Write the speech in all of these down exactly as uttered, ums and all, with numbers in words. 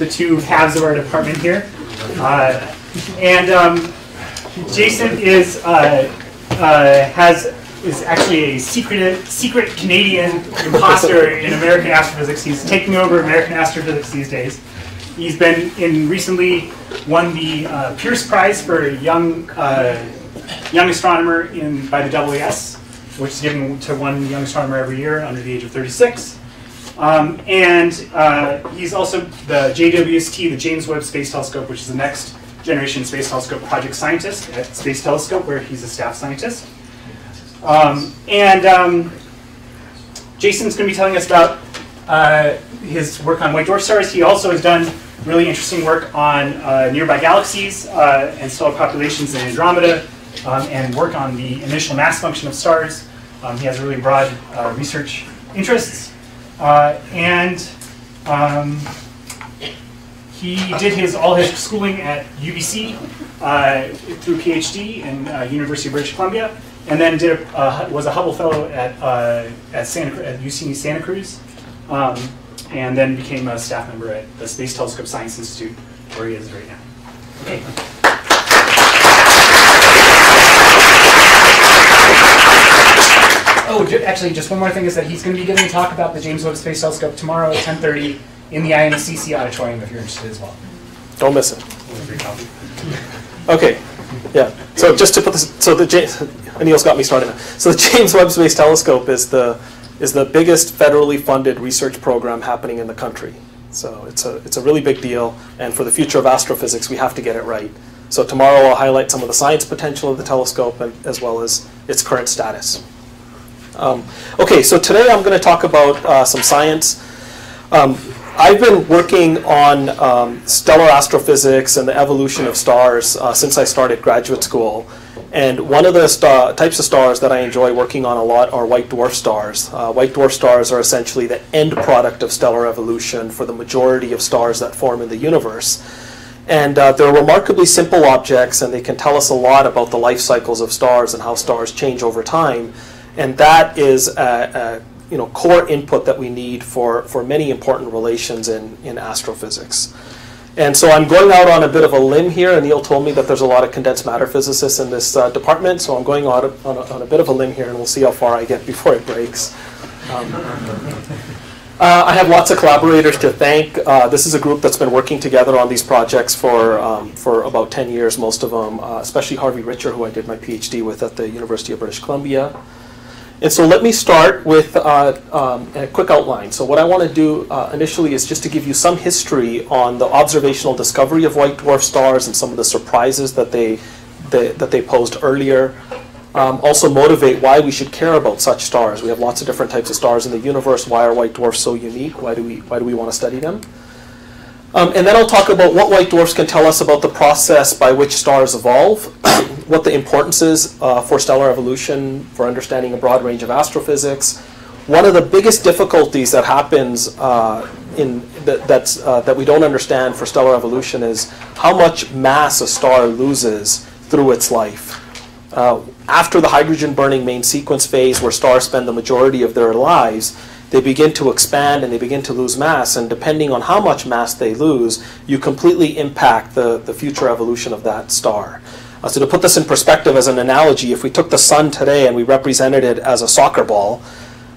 the two halves of our department here. Uh, and um, Jason is uh, uh, has is actually a secret secret Canadian imposter in American astrophysics. He's taking over American astrophysics these days. He's been in recently won the uh, Pierce Prize for a young uh, young astronomer in by the A A S, which is given to one young astronomer every year under the age of thirty-six. Um, and uh, he's also the J W S T, the James Webb Space Telescope, which is the next generation space telescope project scientist at Space Telescope, where he's a staff scientist. Um, and um, Jason's going to be telling us about uh, his work on white dwarf stars. He also has done really interesting work on uh, nearby galaxies uh, and stellar populations in Andromeda, um, and work on the initial mass function of stars. Um, he has really broad uh, research interests. Uh, and um, he did his all his schooling at U B C uh, through PhD in uh, University of British Columbia, and then did a, uh, was a Hubble Fellow at uh, at, Santa, at U C Santa Cruz, um, and then became a staff member at the Space Telescope Science Institute, where he is right now. Okay. Oh, actually, just one more thing is that he's going to be giving a talk about the James Webb Space Telescope tomorrow at ten thirty in the I N C C Auditorium, if you're interested as well. Don't miss it. Okay, yeah. So just to put this, so the James, Neil's got me started now. So the James Webb Space Telescope is the is the biggest federally funded research program happening in the country. So it's a it's a really big deal, and for the future of astrophysics, we have to get it right. So tomorrow I'll highlight some of the science potential of the telescope, and, as well as its current status. Um, okay, so today I'm going to talk about uh, some science. Um, I've been working on um, stellar astrophysics and the evolution of stars uh, since I started graduate school. And one of the star types of stars that I enjoy working on a lot are white dwarf stars. Uh, white dwarf stars are essentially the end product of stellar evolution for the majority of stars that form in the universe. And uh, they're remarkably simple objects, and they can tell us a lot about the life cycles of stars and how stars change over time. And that is a, a you know, core input that we need for, for many important relations in, in astrophysics. And so I'm going out on a bit of a limb here. And Neil told me that there's a lot of condensed matter physicists in this uh, department. So I'm going out on a, on a bit of a limb here, and we'll see how far I get before it breaks. Um, uh, I have lots of collaborators to thank. Uh, this is a group that's been working together on these projects for, um, for about ten years, most of them, uh, especially Harvey Richer, who I did my PhD with at the University of British Columbia. And so let me start with uh, um, a quick outline. So what I want to do uh, initially is just to give you some history on the observational discovery of white dwarf stars and some of the surprises that they, they, that they posed earlier. Um, also motivate why we should care about such stars. We have lots of different types of stars in the universe. Why are white dwarfs so unique? Why do we, why do we want to study them? Um, and then I'll talk about what white dwarfs can tell us about the process by which stars evolve, what the importance is uh, for stellar evolution, for understanding a broad range of astrophysics. One of the biggest difficulties that happens uh, in th that's, uh, that we don't understand for stellar evolution is how much mass a star loses through its life. Uh, after the hydrogen-burning main sequence phase, where stars spend the majority of their lives, they begin to expand and they begin to lose mass. And depending on how much mass they lose, you completely impact the, the future evolution of that star. Uh, so to put this in perspective as an analogy, if we took the sun today and we represented it as a soccer ball,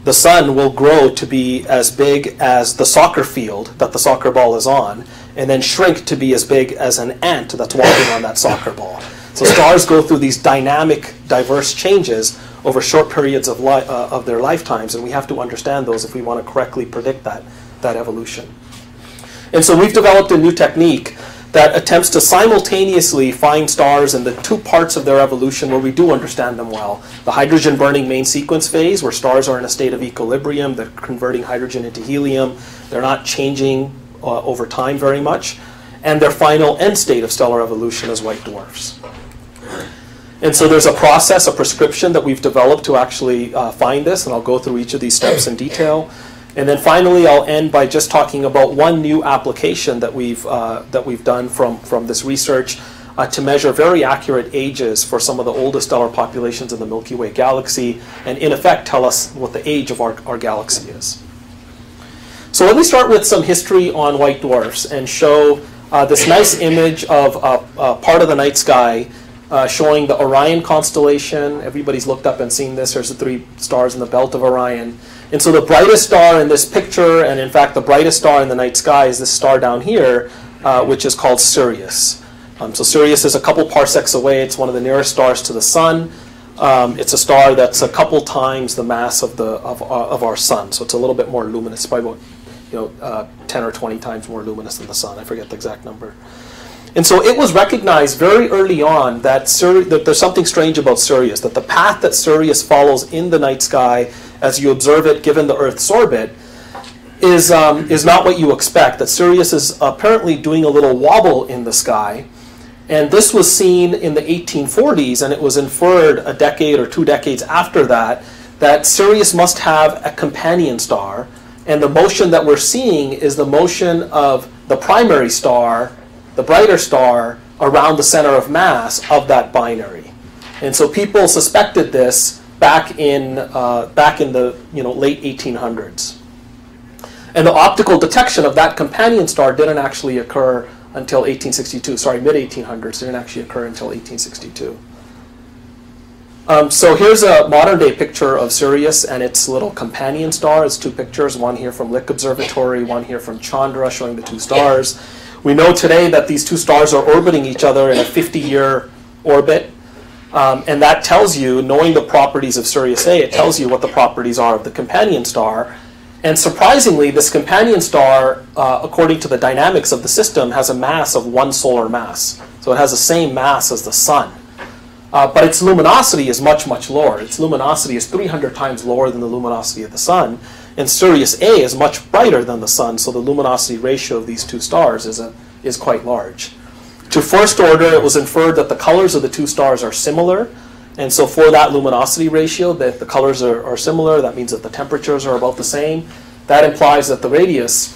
the sun will grow to be as big as the soccer field that the soccer ball is on, and then shrink to be as big as an ant that's walking on that soccer ball. So stars go through these dynamic, diverse changes over short periods of, li uh, of their lifetimes, and we have to understand those if we want to correctly predict that, that evolution. And so we've developed a new technique that attempts to simultaneously find stars in the two parts of their evolution where we do understand them well. The hydrogen-burning main sequence phase, where stars are in a state of equilibrium. They're converting hydrogen into helium. They're not changing uh, over time very much. And their final end state of stellar evolution as white dwarfs. And so there's a process, a prescription that we've developed to actually uh, find this, and I'll go through each of these steps in detail. And then finally, I'll end by just talking about one new application that we've, uh, that we've done from, from this research uh, to measure very accurate ages for some of the oldest stellar populations in the Milky Way galaxy, and in effect tell us what the age of our, our galaxy is. So let me start with some history on white dwarfs and show uh, this nice image of a, a part of the night sky uh, showing the Orion constellation. Everybody's looked up and seen this. There's the three stars in the belt of Orion. And so the brightest star in this picture, and in fact the brightest star in the night sky, is this star down here, uh, which is called Sirius. Um, so Sirius is a couple parsecs away. It's one of the nearest stars to the sun. Um, it's a star that's a couple times the mass of the of our, of our sun, so it's a little bit more luminous, probably about, you know, uh, ten or twenty times more luminous than the sun. I forget the exact number. And so it was recognized very early on that, Sir, that there's something strange about Sirius, that the path that Sirius follows in the night sky, as you observe it given the Earth's orbit, is um, is not what you expect. That Sirius is apparently doing a little wobble in the sky. And this was seen in the eighteen forties, and it was inferred a decade or two decades after that, that Sirius must have a companion star. And the motion that we're seeing is the motion of the primary star, the brighter star, around the center of mass of that binary. And so people suspected this back in, uh, back in the you know, late eighteen hundreds. And the optical detection of that companion star didn't actually occur until eighteen sixty-two, sorry, mid eighteen hundreds, didn't actually occur until eighteen sixty-two. Um, so here's a modern day picture of Sirius and its little companion star. It's two pictures, one here from Lick Observatory, one here from Chandra, showing the two stars. We know today that these two stars are orbiting each other in a fifty year orbit, um, and that tells you, knowing the properties of Sirius A, it tells you what the properties are of the companion star. And surprisingly, this companion star, uh, according to the dynamics of the system, has a mass of one solar mass. So it has the same mass as the sun. Uh, but its luminosity is much, much lower. Its luminosity is three hundred times lower than the luminosity of the sun. And Sirius A is much brighter than the sun, so the luminosity ratio of these two stars is, a, is quite large. To first order, it was inferred that the colors of the two stars are similar. And so for that luminosity ratio, that the colors are, are similar, that means that the temperatures are about the same. That implies that the radius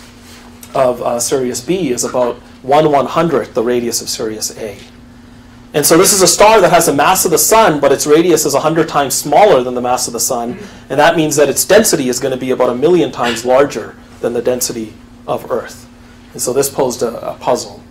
of uh, Sirius B is about one one-hundredth the radius of Sirius A. And so this is a star that has the mass of the sun, but its radius is one hundred times smaller than the mass of the sun. And that means that its density is going to be about a million times larger than the density of Earth. And so this posed a, a puzzle.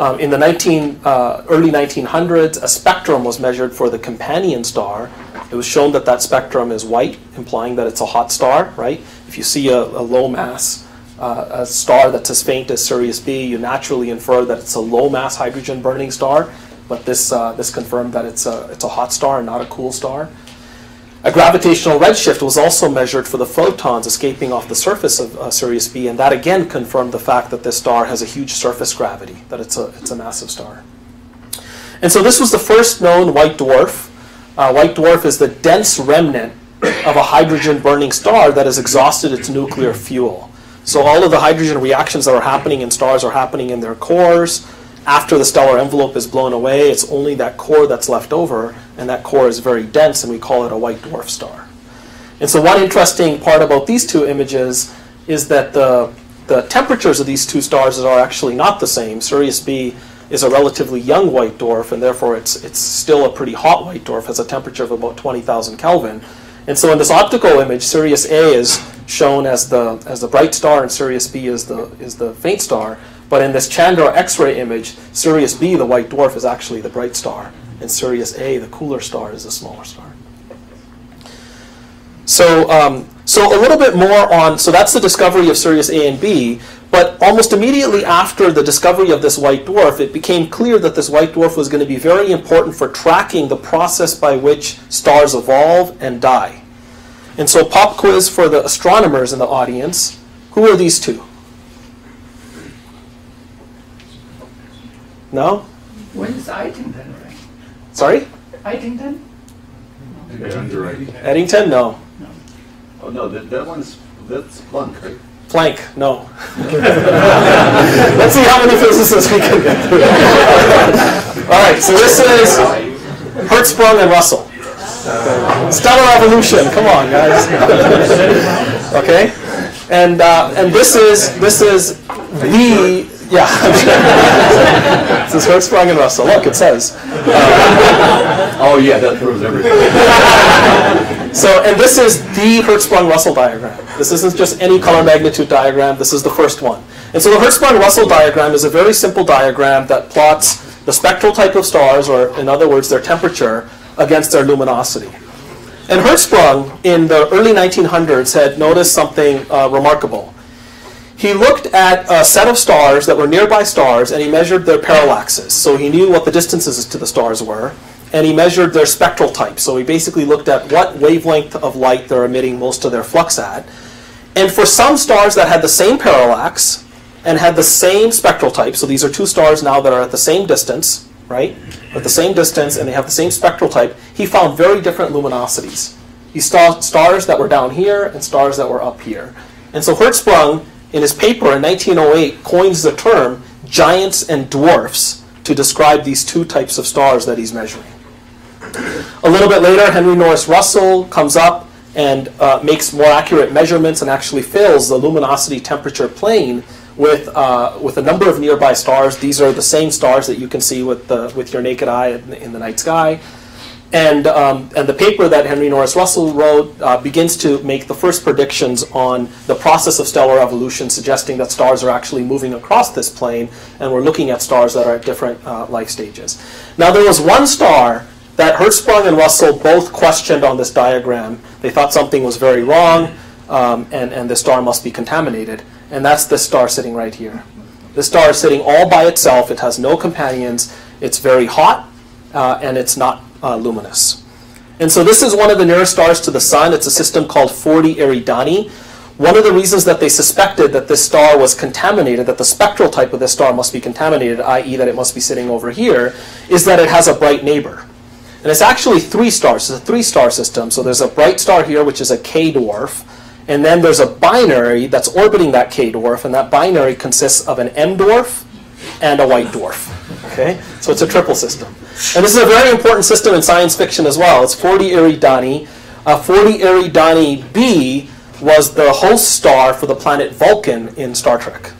Um, in the nineteen, uh, early nineteen hundreds, a spectrum was measured for the companion star. It was shown that that spectrum is white, implying that it's a hot star, right? If you see a, a low mass uh, a star that's as faint as Sirius B, you naturally infer that it's a low mass hydrogen burning star. But this, uh, this confirmed that it's a, it's a hot star and not a cool star. A gravitational redshift was also measured for the photons escaping off the surface of uh, Sirius B, and that again confirmed the fact that this star has a huge surface gravity, that it's a, it's a massive star. And so this was the first known white dwarf. Uh, white dwarf is the dense remnant of a hydrogen-burning star that has exhausted its nuclear fuel. So all of the hydrogen reactions that are happening in stars are happening in their cores. After the stellar envelope is blown away, it's only that core that's left over, and that core is very dense, and we call it a white dwarf star. And so one interesting part about these two images is that the, the temperatures of these two stars are actually not the same. Sirius B is a relatively young white dwarf, and therefore it's, it's still a pretty hot white dwarf, has a temperature of about twenty thousand Kelvin. And so in this optical image, Sirius A is shown as the, as the bright star, and Sirius B is the, is the faint star. But in this Chandra X-ray image, Sirius B, the white dwarf, is actually the bright star. And Sirius A, the cooler star, is the smaller star. So, um, so a little bit more on, so that's the discovery of Sirius A and B. But almost immediately after the discovery of this white dwarf, it became clear that this white dwarf was going to be very important for tracking the process by which stars evolve and die. And so pop quiz for the astronomers in the audience. Who are these two? No? When is Eddington? Sorry? Eddington? No. Eddington. Eddington? No. No. Oh, no, that, that one's, that's Planck, right? Planck, no. Let's see how many physicists we can get through. All right, so this is Hertzsprung and Russell. Okay. Stellar evolution, come on, guys. Okay? And, uh, and this is, this is the... Yeah, I'm sure. This is Hertzsprung and Russell. Look, it says. Um, oh, yeah, that proves everything. So, and this is the Hertzsprung-Russell diagram. This isn't just any color magnitude diagram. This is the first one. And so the Hertzsprung-Russell diagram is a very simple diagram that plots the spectral type of stars, or in other words, their temperature, against their luminosity. And Hertzsprung, in the early nineteen hundreds, had noticed something uh, remarkable. He looked at a set of stars that were nearby stars, and he measured their parallaxes. So he knew what the distances to the stars were. And he measured their spectral type. So he basically looked at what wavelength of light they're emitting most of their flux at. And for some stars that had the same parallax and had the same spectral type, so these are two stars now that are at the same distance, right? At the same distance, and they have the same spectral type, he found very different luminosities. He saw stars that were down here and stars that were up here. And so Hertzsprung, in his paper in nineteen oh eight, coins the term giants and dwarfs to describe these two types of stars that he's measuring. A little bit later, Henry Norris Russell comes up and uh, makes more accurate measurements and actually fills the luminosity temperature plane with, uh, with a number of nearby stars. These are the same stars that you can see with, the, with your naked eye in the, in the night sky. And, um, and the paper that Henry Norris Russell wrote uh, begins to make the first predictions on the process of stellar evolution, suggesting that stars are actually moving across this plane, and we're looking at stars that are at different uh, life stages. Now, there was one star that Hertzsprung and Russell both questioned on this diagram. They thought something was very wrong, um, and, and the star must be contaminated. And that's this star sitting right here. This star is sitting all by itself. It has no companions. It's very hot, uh, and it's not uh, luminous. And so this is one of the nearest stars to the sun. It's a system called forty Eridani. One of the reasons that they suspected that this star was contaminated, that the spectral type of this star must be contaminated, that is that it must be sitting over here, is that it has a bright neighbor. And it's actually three stars. It's a three-star system. So there's a bright star here, which is a K dwarf. And then there's a binary that's orbiting that K dwarf. And that binary consists of an M dwarf and a white dwarf. Okay? So it's a triple system. And this is a very important system in science fiction as well. It's forty Eridani. Uh, forty Eridani b was the host star for the planet Vulcan in Star Trek.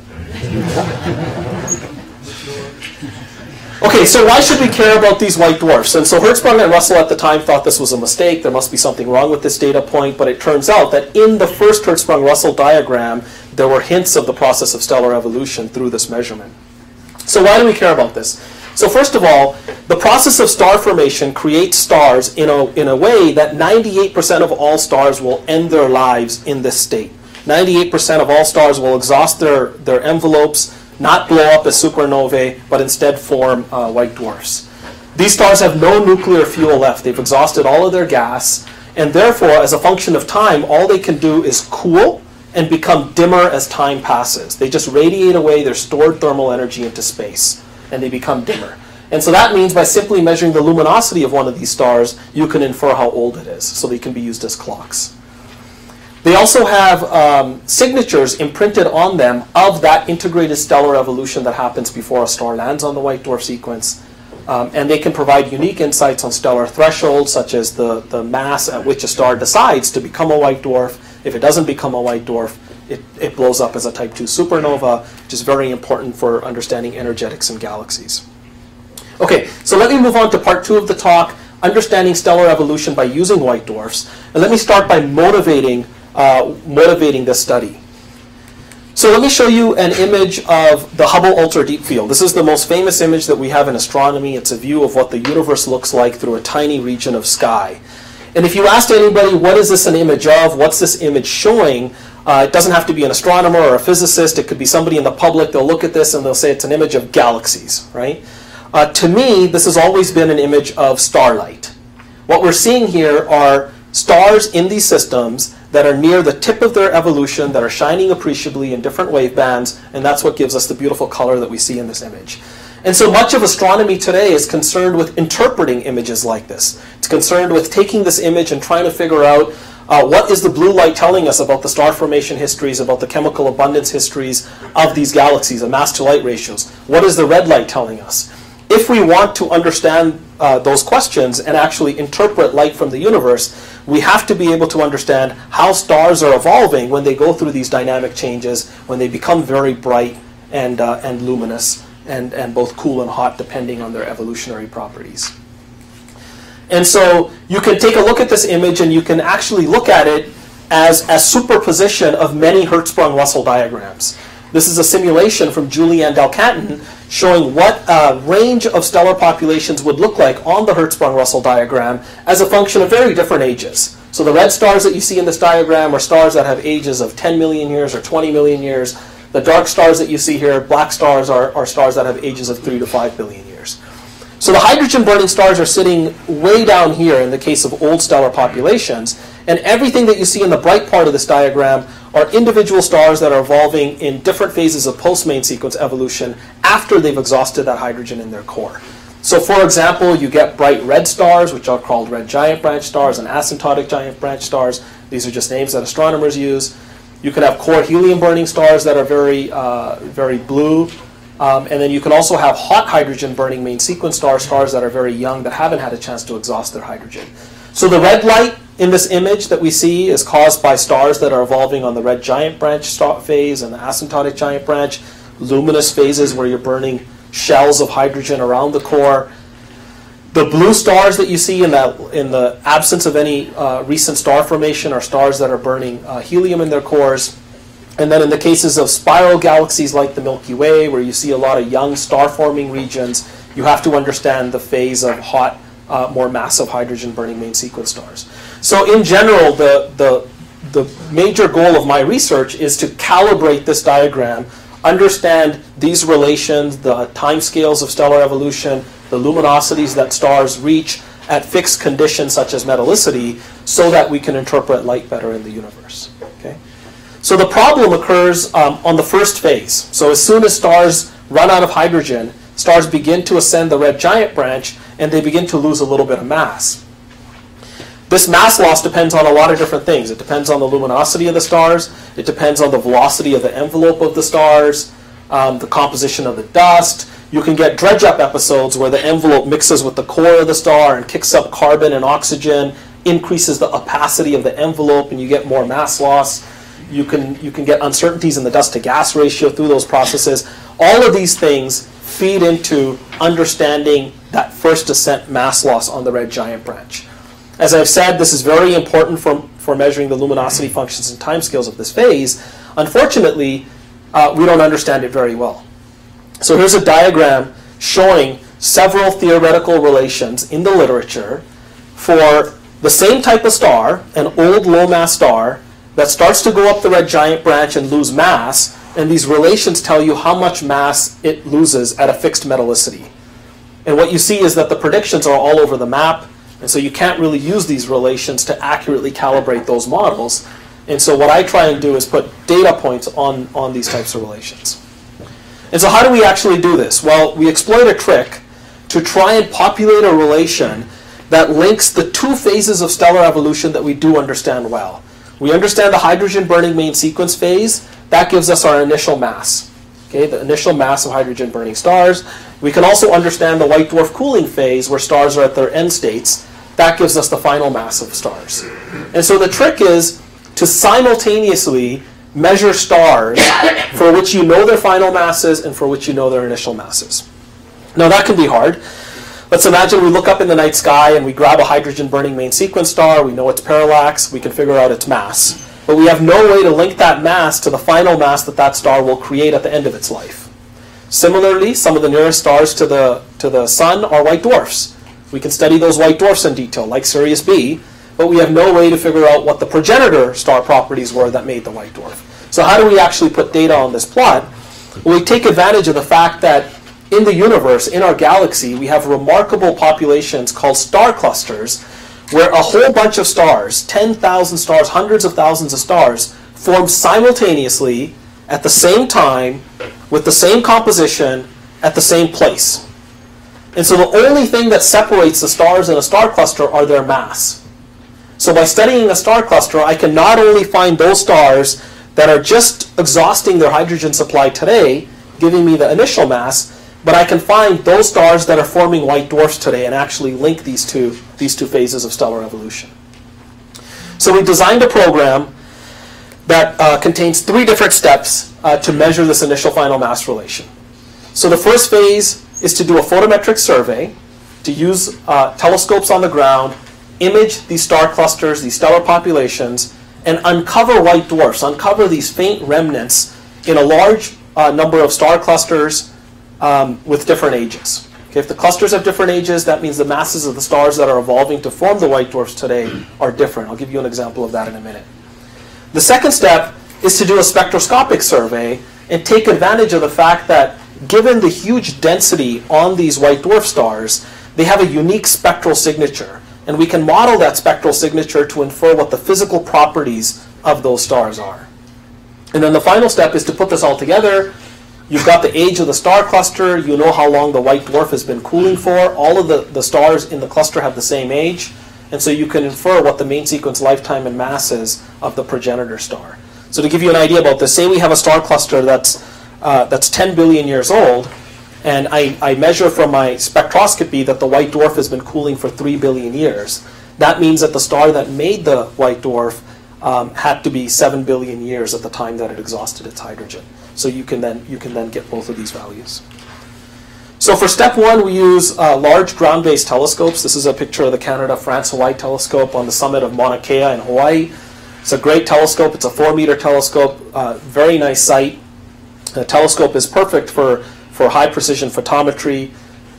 Okay, so why should we care about these white dwarfs? And so Hertzsprung and Russell at the time thought this was a mistake. There must be something wrong with this data point. But it turns out that in the first Hertzsprung-Russell diagram, there were hints of the process of stellar evolution through this measurement. So why do we care about this? So first of all, the process of star formation creates stars in a, in a way that ninety-eight percent of all stars will end their lives in this state. ninety-eight percent of all stars will exhaust their, their envelopes, not blow up as supernovae, but instead form uh, white dwarfs. These stars have no nuclear fuel left. They've exhausted all of their gas. And therefore, as a function of time, all they can do is cool and become dimmer as time passes. They just radiate away their stored thermal energy into space, and they become dimmer. And so that means by simply measuring the luminosity of one of these stars, you can infer how old it is, so they can be used as clocks. They also have um, signatures imprinted on them of that integrated stellar evolution that happens before a star lands on the white dwarf sequence. Um, and they can provide unique insights on stellar thresholds, such as the, the mass at which a star decides to become a white dwarf. If it doesn't become a white dwarf, it, it blows up as a type two supernova, which is very important for understanding energetics in galaxies. OK, so let me move on to part two of the talk, understanding stellar evolution by using white dwarfs. And let me start by motivating Uh, motivating this study. So let me show you an image of the Hubble Ultra Deep Field. This is the most famous image that we have in astronomy. It's a view of what the universe looks like through a tiny region of sky. And if you asked anybody, what is this an image of? What's this image showing? Uh, it doesn't have to be an astronomer or a physicist. It could be somebody in the public. They'll look at this and they'll say it's an image of galaxies, right? Uh, to me, this has always been an image of starlight. What we're seeing here are stars in these systems that are near the tip of their evolution, that are shining appreciably in different wave bands, and that's what gives us the beautiful color that we see in this image. And so much of astronomy today is concerned with interpreting images like this. It's concerned with taking this image and trying to figure out uh, what is the blue light telling us about the star formation histories, about the chemical abundance histories of these galaxies, the mass-to-light ratios. What is the red light telling us? If we want to understand uh, those questions and actually interpret light from the universe, we have to be able to understand how stars are evolving when they go through these dynamic changes, when they become very bright and, uh, and luminous, and, and both cool and hot, depending on their evolutionary properties. And so you can take a look at this image, and you can actually look at it as a superposition of many Hertzsprung-Russell diagrams. This is a simulation from Julianne Dalcanton showing what a range of stellar populations would look like on the Hertzsprung-Russell diagram as a function of very different ages. So the red stars that you see in this diagram are stars that have ages of ten million years or twenty million years. The dark stars that you see here, black stars, are, are stars that have ages of three to five billion years. So the hydrogen-burning stars are sitting way down here in the case of old stellar populations. And everything that you see in the bright part of this diagram are individual stars that are evolving in different phases of post-main sequence evolution after they've exhausted that hydrogen in their core. So for example, you get bright red stars, which are called red giant branch stars and asymptotic giant branch stars. These are just names that astronomers use. You could have core helium-burning stars that are very, uh, very blue. Um, and then you can also have hot hydrogen-burning main sequence stars, stars that are very young that haven't had a chance to exhaust their hydrogen. So the red light in this image that we see is caused by stars that are evolving on the red giant branch star phase and the asymptotic giant branch, luminous phases where you're burning shells of hydrogen around the core. The blue stars that you see in, that, in the absence of any uh, recent star formation are stars that are burning uh, helium in their cores. And then in the cases of spiral galaxies like the Milky Way, where you see a lot of young star-forming regions, you have to understand the phase of hot, uh, more massive hydrogen-burning main sequence stars. So in general, the, the, the major goal of my research is to calibrate this diagram, understand these relations, the timescales of stellar evolution, the luminosities that stars reach at fixed conditions such as metallicity, so that we can interpret light better in the universe. Okay? So the problem occurs um, on the first phase. So as soon as stars run out of hydrogen, stars begin to ascend the red giant branch, and they begin to lose a little bit of mass. This mass loss depends on a lot of different things. It depends on the luminosity of the stars. It depends on the velocity of the envelope of the stars, um, the composition of the dust. You can get dredge-up episodes where the envelope mixes with the core of the star and kicks up carbon and oxygen, increases the opacity of the envelope, and you get more mass loss. You can, you can get uncertainties in the dust-to-gas ratio through those processes. All of these things feed into understanding that first ascent mass loss on the red giant branch. As I've said, this is very important for, for measuring the luminosity functions and timescales of this phase. Unfortunately, uh, we don't understand it very well. So here's a diagram showing several theoretical relations in the literature for the same type of star, an old low-mass star, that starts to go up the red giant branch and lose mass. And these relations tell you how much mass it loses at a fixed metallicity. And what you see is that the predictions are all over the map. And so you can't really use these relations to accurately calibrate those models. And so what I try and do is put data points on, on these types of relations. And so how do we actually do this? Well, we exploit a trick to try and populate a relation that links the two phases of stellar evolution that we do understand well. We understand the hydrogen-burning main sequence phase. That gives us our initial mass, okay, the initial mass of hydrogen-burning stars. We can also understand the white dwarf cooling phase, where stars are at their end states. That gives us the final mass of stars. And so the trick is to simultaneously measure stars for which you know their final masses and for which you know their initial masses. Now that can be hard. Let's imagine we look up in the night sky and we grab a hydrogen-burning main sequence star. We know its parallax. We can figure out its mass. But we have no way to link that mass to the final mass that that star will create at the end of its life. Similarly, some of the nearest stars to the, to the sun are white dwarfs. We can study those white dwarfs in detail, like Sirius B, but we have no way to figure out what the progenitor star properties were that made the white dwarf. So how do we actually put data on this plot? Well, we take advantage of the fact that in the universe, in our galaxy, we have remarkable populations called star clusters, where a whole bunch of stars, ten thousand stars, hundreds of thousands of stars, form simultaneously at the same time, with the same composition, at the same place. And so the only thing that separates the stars in a star cluster are their mass. So by studying a star cluster, I can not only find those stars that are just exhausting their hydrogen supply today, giving me the initial mass, but I can find those stars that are forming white dwarfs today and actually link these two, these two phases of stellar evolution. So we designed a program that uh, contains three different steps uh, to measure this initial final mass relation. So the first phase is to do a photometric survey, to use uh, telescopes on the ground, image these star clusters, these stellar populations, and uncover white dwarfs, uncover these faint remnants in a large uh, number of star clusters um, with different ages. Okay, if the clusters have different ages, that means the masses of the stars that are evolving to form the white dwarfs today are different. I'll give you an example of that in a minute. The second step is to do a spectroscopic survey and take advantage of the fact that given the huge density on these white dwarf stars, they have a unique spectral signature. And we can model that spectral signature to infer what the physical properties of those stars are. And then the final step is to put this all together. You've got the age of the star cluster. You know how long the white dwarf has been cooling for. All of the, the stars in the cluster have the same age. And so you can infer what the main sequence lifetime and mass is of the progenitor star. So to give you an idea about this, say we have a star cluster that's Uh, that's ten billion years old, and I, I measure from my spectroscopy that the white dwarf has been cooling for three billion years. That means that the star that made the white dwarf um, had to be seven billion years at the time that it exhausted its hydrogen. So you can then, you can then get both of these values. So for step one, we use uh, large ground-based telescopes. This is a picture of the Canada-France-Hawaii telescope on the summit of Mauna Kea in Hawaii. It's a great telescope. It's a four meter telescope, uh, very nice sight. The telescope is perfect for, for high-precision photometry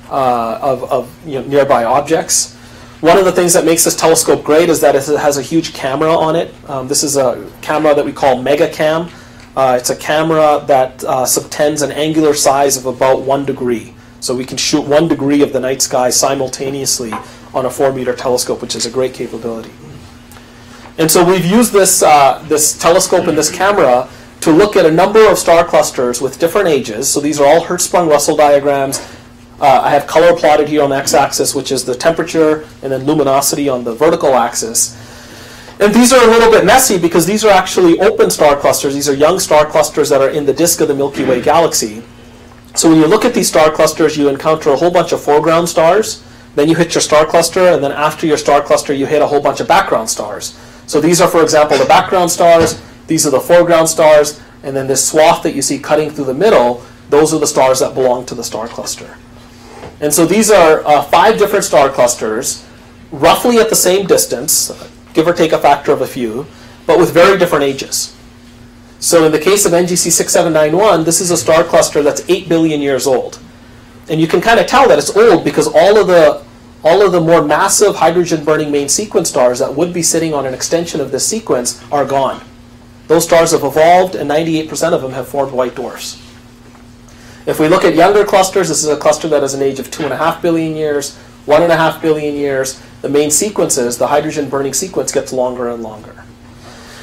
uh, of, of you know, nearby objects. One of the things that makes this telescope great is that it has a huge camera on it. Um, this is a camera that we call MegaCam. Uh, it's a camera that uh, subtends an angular size of about one degree. So we can shoot one degree of the night sky simultaneously on a four meter telescope, which is a great capability. And so we've used this, uh, this telescope and this camera to look at a number of star clusters with different ages. So these are all Hertzsprung-Russell diagrams. Uh, I have color plotted here on the x-axis, which is the temperature, and then luminosity on the vertical axis. And these are a little bit messy because these are actually open star clusters. These are young star clusters that are in the disk of the Milky Way galaxy. So when you look at these star clusters, you encounter a whole bunch of foreground stars. Then you hit your star cluster, and then after your star cluster, you hit a whole bunch of background stars. So these are, for example, the background stars. These are the foreground stars, and then this swath that you see cutting through the middle, those are the stars that belong to the star cluster. And so these are uh, five different star clusters, roughly at the same distance, give or take a factor of a few, but with very different ages. So in the case of N G C six seven nine one, this is a star cluster that's eight billion years old. And you can kind of tell that it's old because all of the, all of the more massive hydrogen-burning main sequence stars that would be sitting on an extension of this sequence are gone. Those stars have evolved, and ninety-eight percent of them have formed white dwarfs. If we look at younger clusters, this is a cluster that has an age of two and a half billion years, one and a half billion years. The main sequences, the hydrogen burning sequence, gets longer and longer.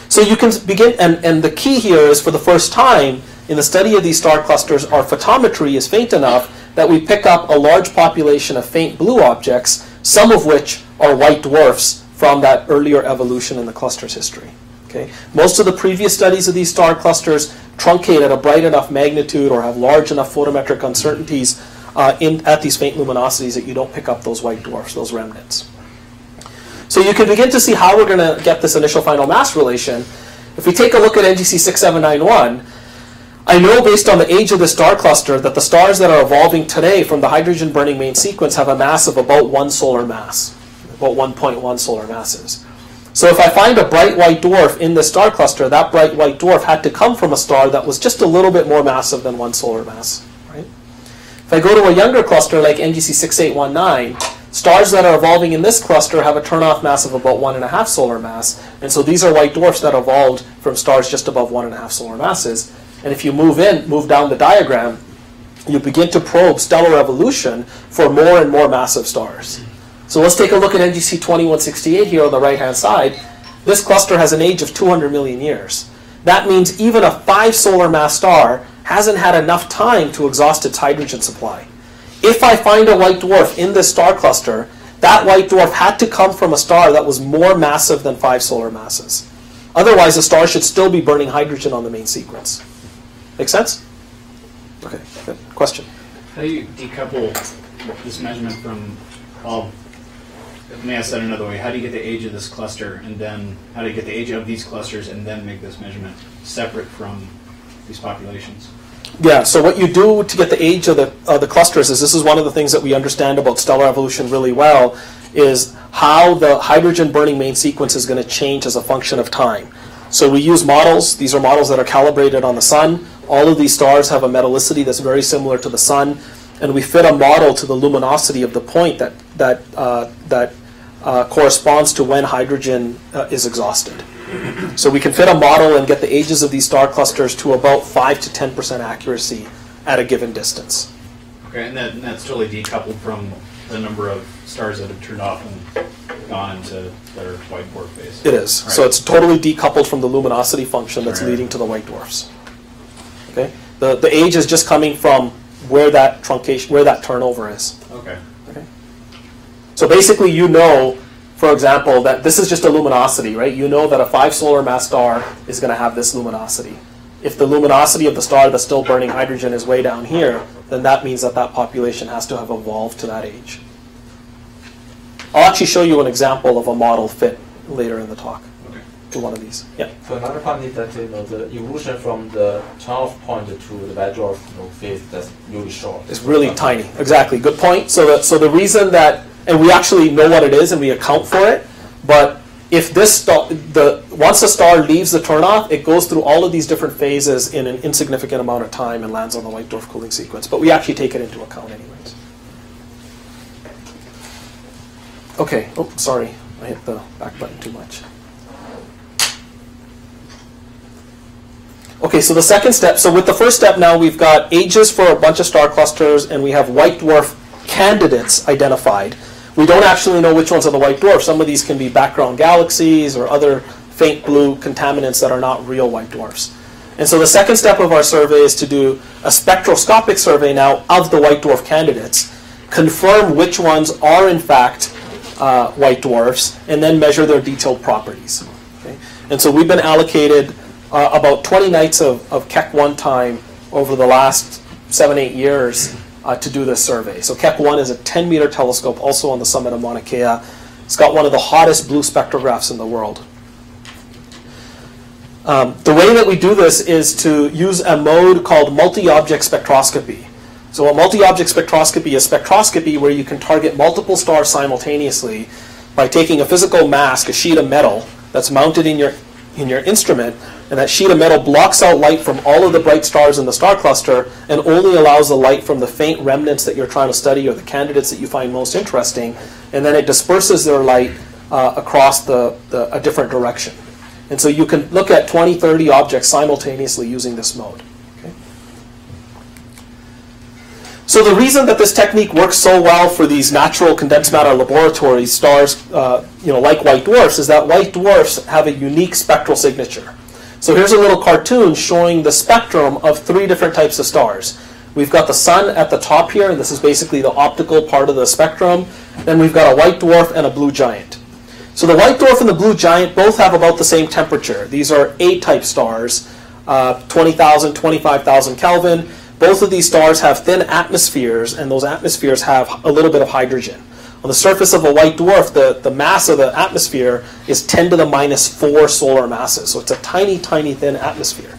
So you can begin, and, and the key here is for the first time in the study of these star clusters, our photometry is faint enough that we pick up a large population of faint blue objects, some of which are white dwarfs from that earlier evolution in the cluster's history. Okay. Most of the previous studies of these star clusters truncate at a bright enough magnitude or have large enough photometric uncertainties uh, in, at these faint luminosities that you don't pick up those white dwarfs, those remnants. So you can begin to see how we're going to get this initial final mass relation. If we take a look at N G C six seven nine one, I know based on the age of the star cluster that the stars that are evolving today from the hydrogen burning main sequence have a mass of about one solar mass, about one point one solar masses. So if I find a bright white dwarf in the star cluster, that bright white dwarf had to come from a star that was just a little bit more massive than one solar mass. Right? If I go to a younger cluster like N G C six eight one nine, stars that are evolving in this cluster have a turn-off mass of about one and a half solar mass. And so these are white dwarfs that evolved from stars just above one and a half solar masses. And if you move in, move down the diagram, you begin to probe stellar evolution for more and more massive stars. So let's take a look at N G C twenty-one sixty-eight here on the right-hand side. This cluster has an age of two hundred million years. That means even a five solar mass star hasn't had enough time to exhaust its hydrogen supply. If I find a white dwarf in this star cluster, that white dwarf had to come from a star that was more massive than five solar masses. Otherwise, the star should still be burning hydrogen on the main sequence. Make sense? Okay, good. Question? How do you decouple this measurement from all? Let me ask that another way. How do you get the age of this cluster, and then how do you get the age of these clusters, and then make this measurement separate from these populations? Yeah, so what you do to get the age of the, of the clusters is, this is one of the things that we understand about stellar evolution really well, is how the hydrogen burning main sequence is going to change as a function of time. So we use models. These are models that are calibrated on the sun. All of these stars have a metallicity that's very similar to the sun, and we fit a model to the luminosity of the point that that uh, that uh, corresponds to when hydrogen uh, is exhausted. So we can fit a model and get the ages of these star clusters to about five to ten percent accuracy at a given distance. Okay, and, that, and that's totally decoupled from the number of stars that have turned off and gone to their white dwarf phase. It is. Right. So it's totally decoupled from the luminosity function that's right. leading to the white dwarfs. Okay, the the age is just coming from where that truncation, where that turnover is. Okay. Okay. So basically, you know, for example, that this is just a luminosity, right? You know that a five solar mass star is going to have this luminosity. If the luminosity of the star that's still burning hydrogen is way down here, then that means that that population has to have evolved to that age. I'll actually show you an example of a model fit later in the talk. Okay. To one of these. Yeah. So another point is that you know, the evolution from the turn-off point to the white dwarf you know, phase that's really short. It's really okay. tiny. Exactly. Good point. So that, so the reason that, and we actually know what it is and we account for it, but if this star, the once a star leaves the turnoff, it goes through all of these different phases in an insignificant amount of time and lands on the white dwarf cooling sequence. But we actually take it into account anyways. Okay. Oh, sorry. I hit the back button too much. Okay, so the second step. So with the first step now, we've got ages for a bunch of star clusters, and we have white dwarf candidates identified. We don't actually know which ones are the white dwarfs. Some of these can be background galaxies or other faint blue contaminants that are not real white dwarfs. And so the second step of our survey is to do a spectroscopic survey now of the white dwarf candidates, confirm which ones are in fact uh, white dwarfs, and then measure their detailed properties. Okay? And so we've been allocated uh, about twenty nights of, of Keck one time over the last seven, eight years Uh, to do this survey. So Keck one is a ten meter telescope also on the summit of Mauna Kea. It's got one of the hottest blue spectrographs in the world. Um, the way that we do this is to use a mode called multi-object spectroscopy. So a multi-object spectroscopy is spectroscopy where you can target multiple stars simultaneously by taking a physical mask, a sheet of metal that's mounted in your, in your instrument, and that sheet of metal blocks out light from all of the bright stars in the star cluster and only allows the light from the faint remnants that you're trying to study or the candidates that you find most interesting, and then it disperses their light uh, across the, the, a different direction. And so you can look at twenty, thirty objects simultaneously using this mode. Okay? So the reason that this technique works so well for these natural condensed matter laboratory stars uh, you know, like white dwarfs is that white dwarfs have a unique spectral signature. So here's a little cartoon showing the spectrum of three different types of stars. We've got the sun at the top here, and this is basically the optical part of the spectrum. Then we've got a white dwarf and a blue giant. So the white dwarf and the blue giant both have about the same temperature. These are A-type stars, uh, twenty thousand, twenty-five thousand Kelvin. Both of these stars have thin atmospheres, and those atmospheres have a little bit of hydrogen. On the surface of a white dwarf, the, the mass of the atmosphere is ten to the minus four solar masses. So it's a tiny, tiny, thin atmosphere.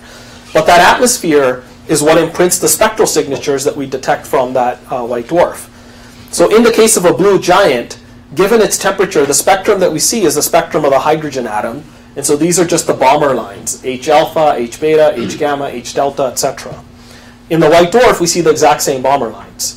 But that atmosphere is what imprints the spectral signatures that we detect from that uh, white dwarf. So in the case of a blue giant, given its temperature, the spectrum that we see is the spectrum of the hydrogen atom. And so these are just the Balmer lines, H alpha, H beta, H gamma, H delta, et cetera. In the white dwarf, we see the exact same Balmer lines.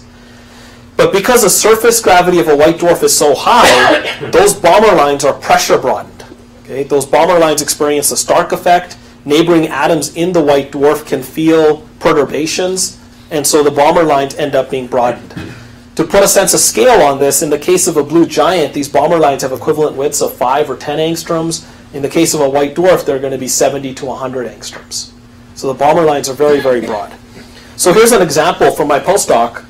But because the surface gravity of a white dwarf is so high, those Balmer lines are pressure broadened. Okay? Those Balmer lines experience the Stark effect. Neighboring atoms in the white dwarf can feel perturbations, and so the Balmer lines end up being broadened. To put a sense of scale on this, in the case of a blue giant, these Balmer lines have equivalent widths of five or ten angstroms. In the case of a white dwarf, they're going to be seventy to one hundred angstroms. So the Balmer lines are very, very broad. So here's an example from my postdoc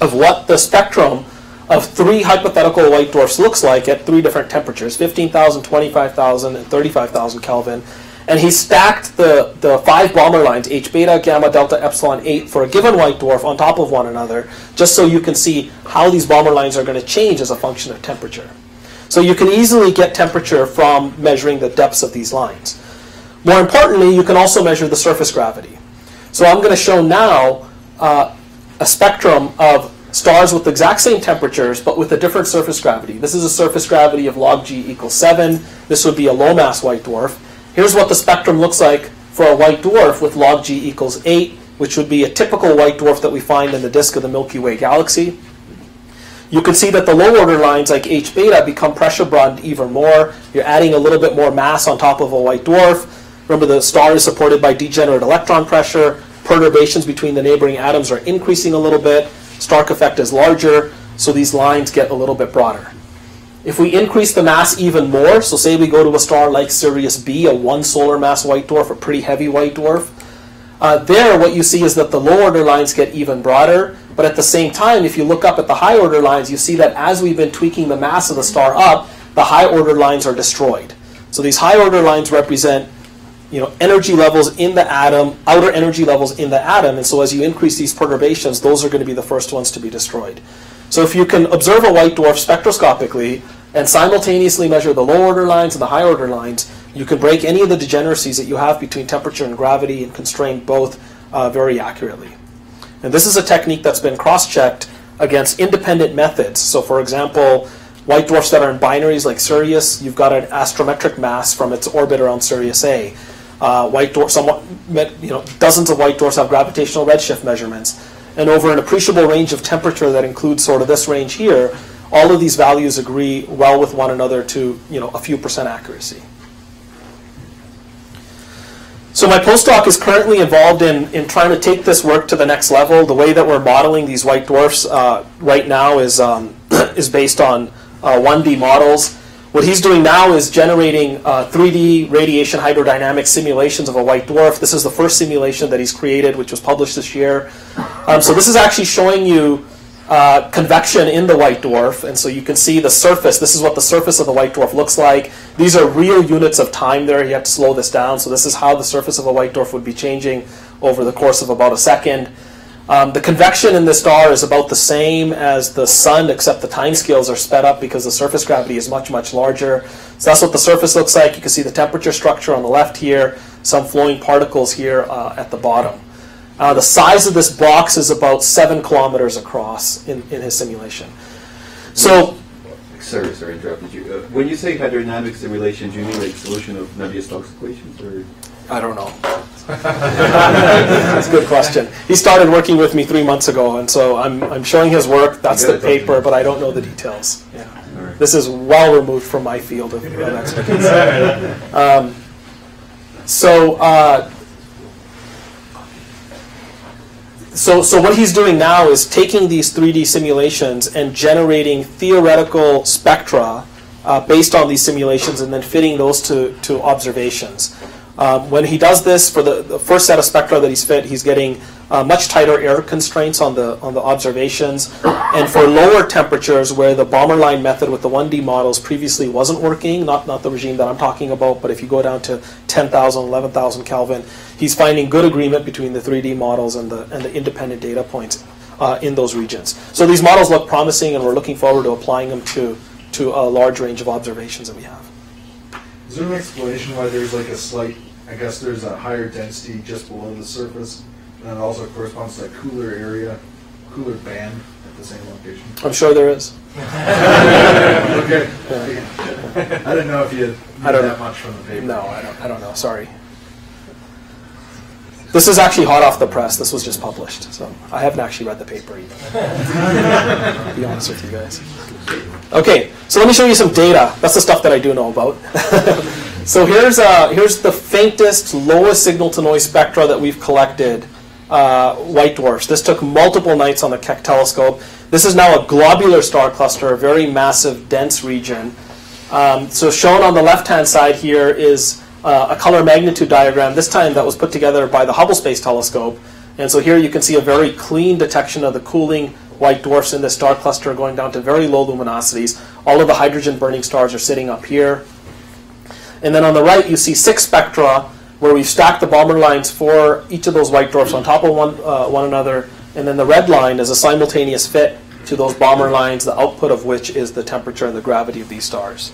of what the spectrum of three hypothetical white dwarfs looks like at three different temperatures, fifteen thousand, twenty-five thousand, and thirty-five thousand Kelvin. And he stacked the, the five Balmer lines, H beta, gamma, delta, epsilon, eight, for a given white dwarf on top of one another, just so you can see how these Balmer lines are going to change as a function of temperature. So you can easily get temperature from measuring the depths of these lines. More importantly, you can also measure the surface gravity. So I'm going to show now uh, a spectrum of stars with the exact same temperatures, but with a different surface gravity. This is a surface gravity of log g equals seven. This would be a low mass white dwarf. Here's what the spectrum looks like for a white dwarf with log G equals eight, which would be a typical white dwarf that we find in the disk of the Milky Way galaxy. You can see that the low order lines like H beta become pressure broadened even more. You're adding a little bit more mass on top of a white dwarf. Remember, the star is supported by degenerate electron pressure. Perturbations between the neighboring atoms are increasing a little bit. Stark effect is larger, so these lines get a little bit broader. If we increase the mass even more, so say we go to a star like Sirius B, a one solar mass white dwarf, a pretty heavy white dwarf, uh, there what you see is that the low order lines get even broader, but at the same time, if you look up at the high order lines, you see that as we've been tweaking the mass of the star up, the high order lines are destroyed. So these high order lines represent, you know, energy levels in the atom, outer energy levels in the atom, and so as you increase these perturbations, those are going to be the first ones to be destroyed. So if you can observe a white dwarf spectroscopically and simultaneously measure the low order lines and the high order lines, you can break any of the degeneracies that you have between temperature and gravity and constrain both uh, very accurately. And this is a technique that's been cross-checked against independent methods. So for example, white dwarfs that are in binaries like Sirius, you've got an astrometric mass from its orbit around Sirius A. Uh, white dwarf, somewhat, you know, dozens of white dwarfs have gravitational redshift measurements. And over an appreciable range of temperature that includes sort of this range here, all of these values agree well with one another to, you know, a few percent accuracy. So my postdoc is currently involved in, in trying to take this work to the next level. The way that we're modeling these white dwarfs uh, right now is, um, is based on uh, one D models. What he's doing now is generating uh, three D radiation hydrodynamic simulations of a white dwarf. This is the first simulation that he's created, which was published this year. Um, so this is actually showing you uh, convection in the white dwarf. And so you can see the surface. This is what the surface of the white dwarf looks like. These are real units of time there. You have to slow this down. So this is how the surface of a white dwarf would be changing over the course of about a second. Um, the convection in this star is about the same as the sun, except the time scales are sped up because the surface gravity is much, much larger. So that's what the surface looks like. You can see the temperature structure on the left here, some flowing particles here uh, at the bottom. Uh, the size of this box is about seven kilometers across in, in his simulation. So, sorry, sorry, interrupted you. Uh, when you say hydrodynamic simulation, do you mean like solution of Navier-Stokes equations, or? I don't know. That's a good question. He started working with me three months ago, and so I'm, I'm showing his work. That's the paper, but I don't know the details. Yeah. Right. This is well removed from my field of expertise. um, so, uh, so, so what he's doing now is taking these three D simulations and generating theoretical spectra uh, based on these simulations and then fitting those to, to observations. Um, when he does this, for the, the first set of spectra that he's fit, he's getting uh, much tighter air constraints on the, on the observations. And for lower temperatures, where the Balmer line method with the one D models previously wasn't working, not, not the regime that I'm talking about, but if you go down to ten thousand, eleven thousand Kelvin, he's finding good agreement between the three D models and the, and the independent data points uh, in those regions. So these models look promising, and we're looking forward to applying them to, to a large range of observations that we have. Is there an explanation why there's like a slight, I guess there's a higher density just below the surface, and it also corresponds to a cooler area, cooler band at the same location? I'm sure there is. Okay. Yeah. I didn't know if you had that much from the paper. No, I don't, I don't know. Sorry. This is actually hot off the press. This was just published, so I haven't actually read the paper either. To be honest with you guys. Okay, so let me show you some data. That's the stuff that I do know about. So here's uh, here's the faintest, lowest signal-to-noise spectra that we've collected, uh, white dwarfs. This took multiple nights on the Keck telescope. This is now a globular star cluster, a very massive, dense region. Um, so shown on the left-hand side here is uh, a color magnitude diagram, this time that was put together by the Hubble Space Telescope. And so here you can see a very clean detection of the cooling white dwarfs in this star cluster are going down to very low luminosities. All of the hydrogen-burning stars are sitting up here. And then on the right, you see six spectra where we've stacked the Balmer lines for each of those white dwarfs on top of one, uh, one another. And then the red line is a simultaneous fit to those Balmer lines, the output of which is the temperature and the gravity of these stars.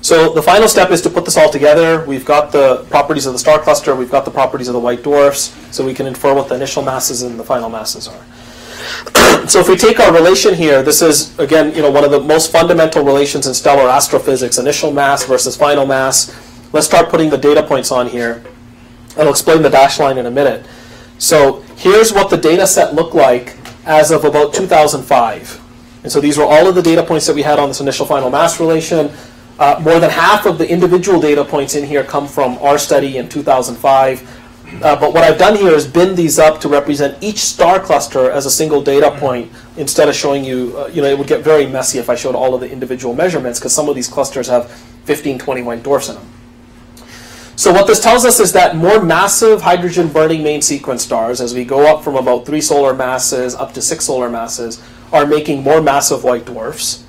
So the final step is to put this all together. We've got the properties of the star cluster. We've got the properties of the white dwarfs. So we can infer what the initial masses and the final masses are. So if we take our relation here, this is, again, you know, one of the most fundamental relations in stellar astrophysics, initial mass versus final mass. Let's start putting the data points on here. I'll explain the dashed line in a minute. So here's what the data set looked like as of about two thousand five. And so these were all of the data points that we had on this initial final mass relation. Uh, more than half of the individual data points in here come from our study in two thousand five. Uh, but what I've done here is bin these up to represent each star cluster as a single data point instead of showing you, uh, you know, it would get very messy if I showed all of the individual measurements because some of these clusters have fifteen, twenty white dwarfs in them. So what this tells us is that more massive hydrogen-burning main sequence stars, as we go up from about three solar masses up to six solar masses, are making more massive white dwarfs.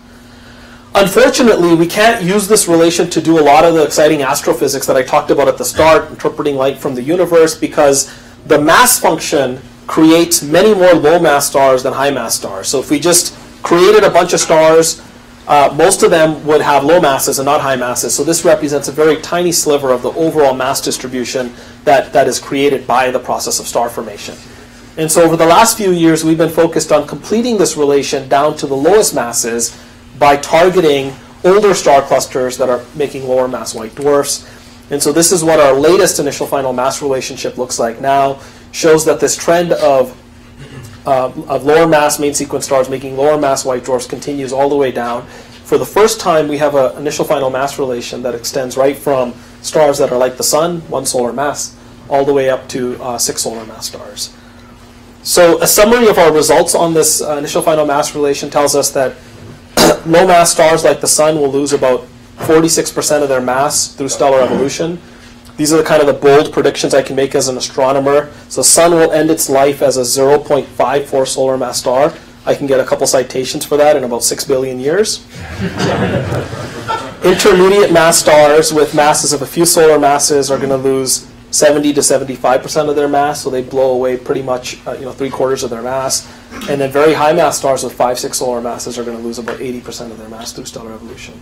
Unfortunately, we can't use this relation to do a lot of the exciting astrophysics that I talked about at the start, interpreting light from the universe, because the mass function creates many more low-mass stars than high-mass stars. So if we just created a bunch of stars, uh, most of them would have low masses and not high masses. So this represents a very tiny sliver of the overall mass distribution that, that is created by the process of star formation. And so over the last few years, we've been focused on completing this relation down to the lowest masses by targeting older star clusters that are making lower mass white dwarfs. And so this is what our latest initial final mass relationship looks like now. Shows that this trend of, uh, of lower mass main sequence stars making lower mass white dwarfs continues all the way down. For the first time, we have an initial final mass relation that extends right from stars that are like the sun, one solar mass, all the way up to uh, six solar mass stars. So a summary of our results on this uh, initial final mass relation tells us that low mass stars like the sun will lose about forty-six percent of their mass through stellar evolution. These are the kind of the bold predictions I can make as an astronomer. So sun will end its life as a zero point five four solar mass star. I can get a couple citations for that in about six billion years. Intermediate mass stars with masses of a few solar masses are going to lose seventy to seventy-five percent of their mass, so they blow away pretty much uh, you know, three quarters of their mass. And then very high mass stars with five, six solar masses are going to lose about eighty percent of their mass through stellar evolution.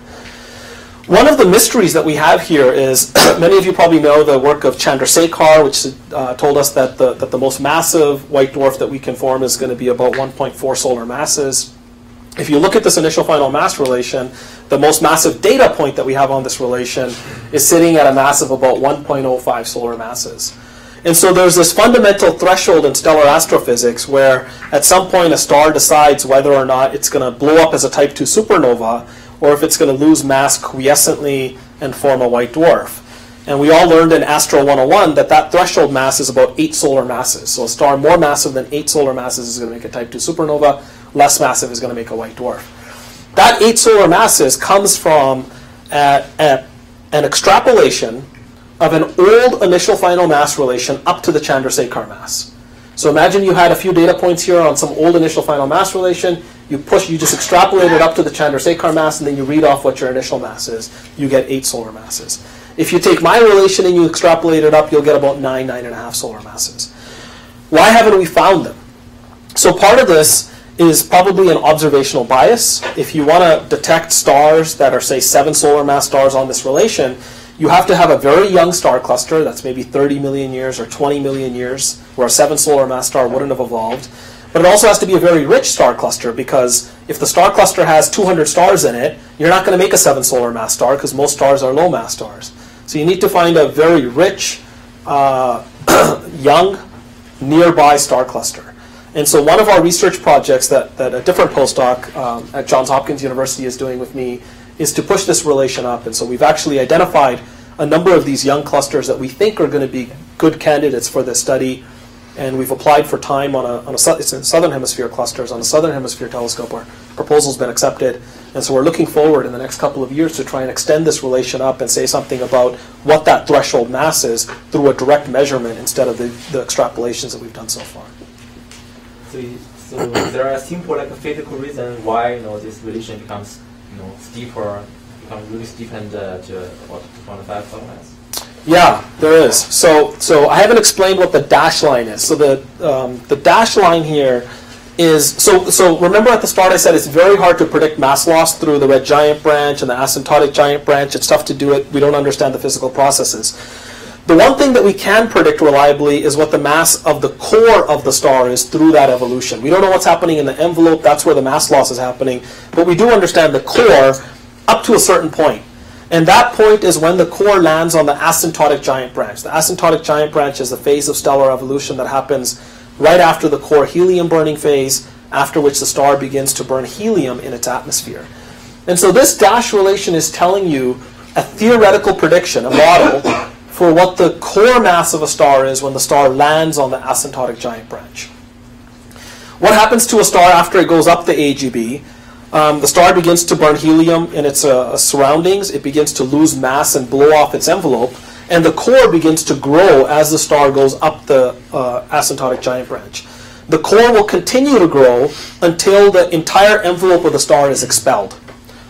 One of the mysteries that we have here is, many of you probably know the work of Chandrasekhar, which uh, told us that the, that the most massive white dwarf that we can form is going to be about one point four solar masses. If you look at this initial final mass relation, the most massive data point that we have on this relation is sitting at a mass of about one point zero five solar masses. And so there's this fundamental threshold in stellar astrophysics where at some point a star decides whether or not it's going to blow up as a type two supernova or if it's going to lose mass quiescently and form a white dwarf. And we all learned in Astro one oh one that that threshold mass is about eight solar masses. So a star more massive than eight solar masses is going to make a type two supernova. Less massive is going to make a white dwarf. That eight solar masses comes from a, a, an extrapolation of an old initial final mass relation up to the Chandrasekhar mass. So imagine you had a few data points here on some old initial final mass relation. You push, you just extrapolate it up to the Chandrasekhar mass, and then you read off what your initial mass is. You get eight solar masses. If you take my relation and you extrapolate it up, you'll get about nine, nine and a half solar masses. Why haven't we found them? So part of this is probably an observational bias. If you want to detect stars that are, say, seven solar mass stars on this relation, you have to have a very young star cluster that's maybe thirty million years or twenty million years, where a seven solar mass star wouldn't have evolved. But it also has to be a very rich star cluster, because if the star cluster has two hundred stars in it, you're not going to make a seven solar mass star because most stars are low mass stars. So you need to find a very rich, uh, young, nearby star cluster. And so one of our research projects that, that a different postdoc um, at Johns Hopkins University is doing with me is to push this relation up. And so we've actually identified a number of these young clusters that we think are going to be good candidates for this study. And we've applied for time on a, on a it's in Southern Hemisphere clusters, on a Southern Hemisphere telescope. Our proposal's been accepted. And so we're looking forward in the next couple of years to try and extend this relation up and say something about what that threshold mass is through a direct measurement instead of the, the extrapolations that we've done so far. So, you, so there are simple, like a physical reason why you know this relation becomes you know steeper, becomes really steep and uh, to about two point five solar mass. Yeah, there is. So, so I haven't explained what the dashed line is. So the um, the dashed line here is so so. Remember at the start I said it's very hard to predict mass loss through the red giant branch and the asymptotic giant branch. It's tough to do it. We don't understand the physical processes. The one thing that we can predict reliably is what the mass of the core of the star is through that evolution. We don't know what's happening in the envelope. That's where the mass loss is happening. But we do understand the core up to a certain point. And that point is when the core lands on the asymptotic giant branch. The asymptotic giant branch is the phase of stellar evolution that happens right after the core helium burning phase, after which the star begins to burn helium in its atmosphere. And so this dash relation is telling you a theoretical prediction, a model, for what the core mass of a star is when the star lands on the asymptotic giant branch. What happens to a star after it goes up the A G B? Um, the star begins to burn helium in its uh, surroundings. It begins to lose mass and blow off its envelope. And the core begins to grow as the star goes up the uh, asymptotic giant branch. The core will continue to grow until the entire envelope of the star is expelled.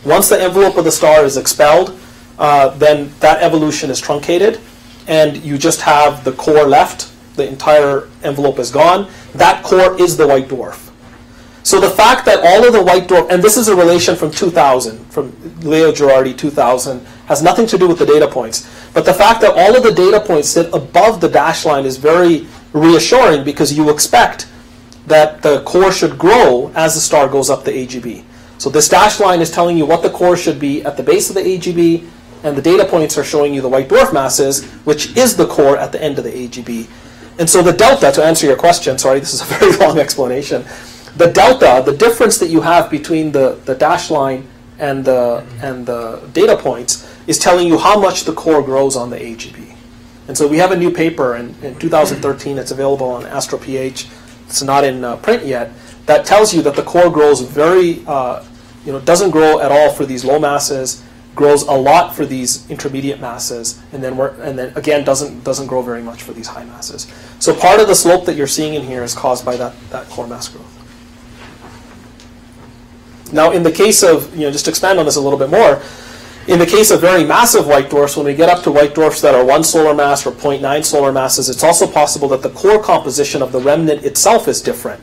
Once the envelope of the star is expelled, uh, then that evolution is truncated. And you just have the core left. The entire envelope is gone. That core is the white dwarf. So the fact that all of the white dwarf, and this is a relation from two thousand, from Leo Girardi two thousand, has nothing to do with the data points. But the fact that all of the data points sit above the dashed line is very reassuring, because you expect that the core should grow as the star goes up the A G B. So this dashed line is telling you what the core should be at the base of the A G B, and the data points are showing you the white dwarf masses, which is the core at the end of the A G B. And so the delta, to answer your question, sorry, this is a very long explanation. The delta, the difference that you have between the, the dashed line and the, and the data points, is telling you how much the core grows on the A G B. And so we have a new paper in, in two thousand thirteen, it's available on AstroPH, it's not in uh, print yet, that tells you that the core grows very, uh, you know, doesn't grow at all for these low masses, grows a lot for these intermediate masses, and then, we're, and then again doesn't, doesn't grow very much for these high masses. So part of the slope that you're seeing in here is caused by that, that core mass growth. Now, in the case of, you know, just to expand on this a little bit more, in the case of very massive white dwarfs, when we get up to white dwarfs that are one solar mass or zero point nine solar masses, it's also possible that the core composition of the remnant itself is different.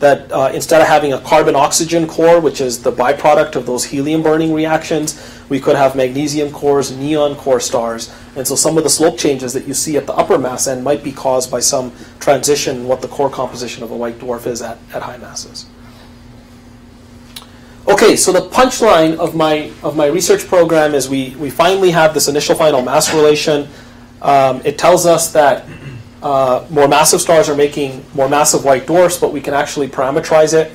That uh, instead of having a carbon-oxygen core, which is the byproduct of those helium-burning reactions, we could have magnesium cores, neon core stars. And so some of the slope changes that you see at the upper mass end might be caused by some transition in what the core composition of a white dwarf is at, at high masses. Okay, so the punchline of my, of my research program is we, we finally have this initial-final mass relation. Um, it tells us that uh, more massive stars are making more massive white dwarfs, but we can actually parameterize it.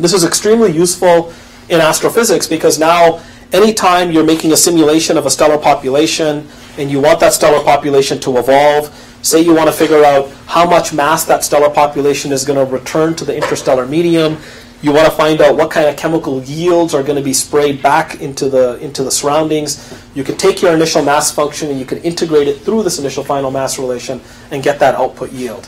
This is extremely useful in astrophysics, because now anytime you're making a simulation of a stellar population and you want that stellar population to evolve, say you want to figure out how much mass that stellar population is going to return to the interstellar medium, you want to find out what kind of chemical yields are going to be sprayed back into the, into the surroundings. You can take your initial mass function and you can integrate it through this initial final mass relation and get that output yield.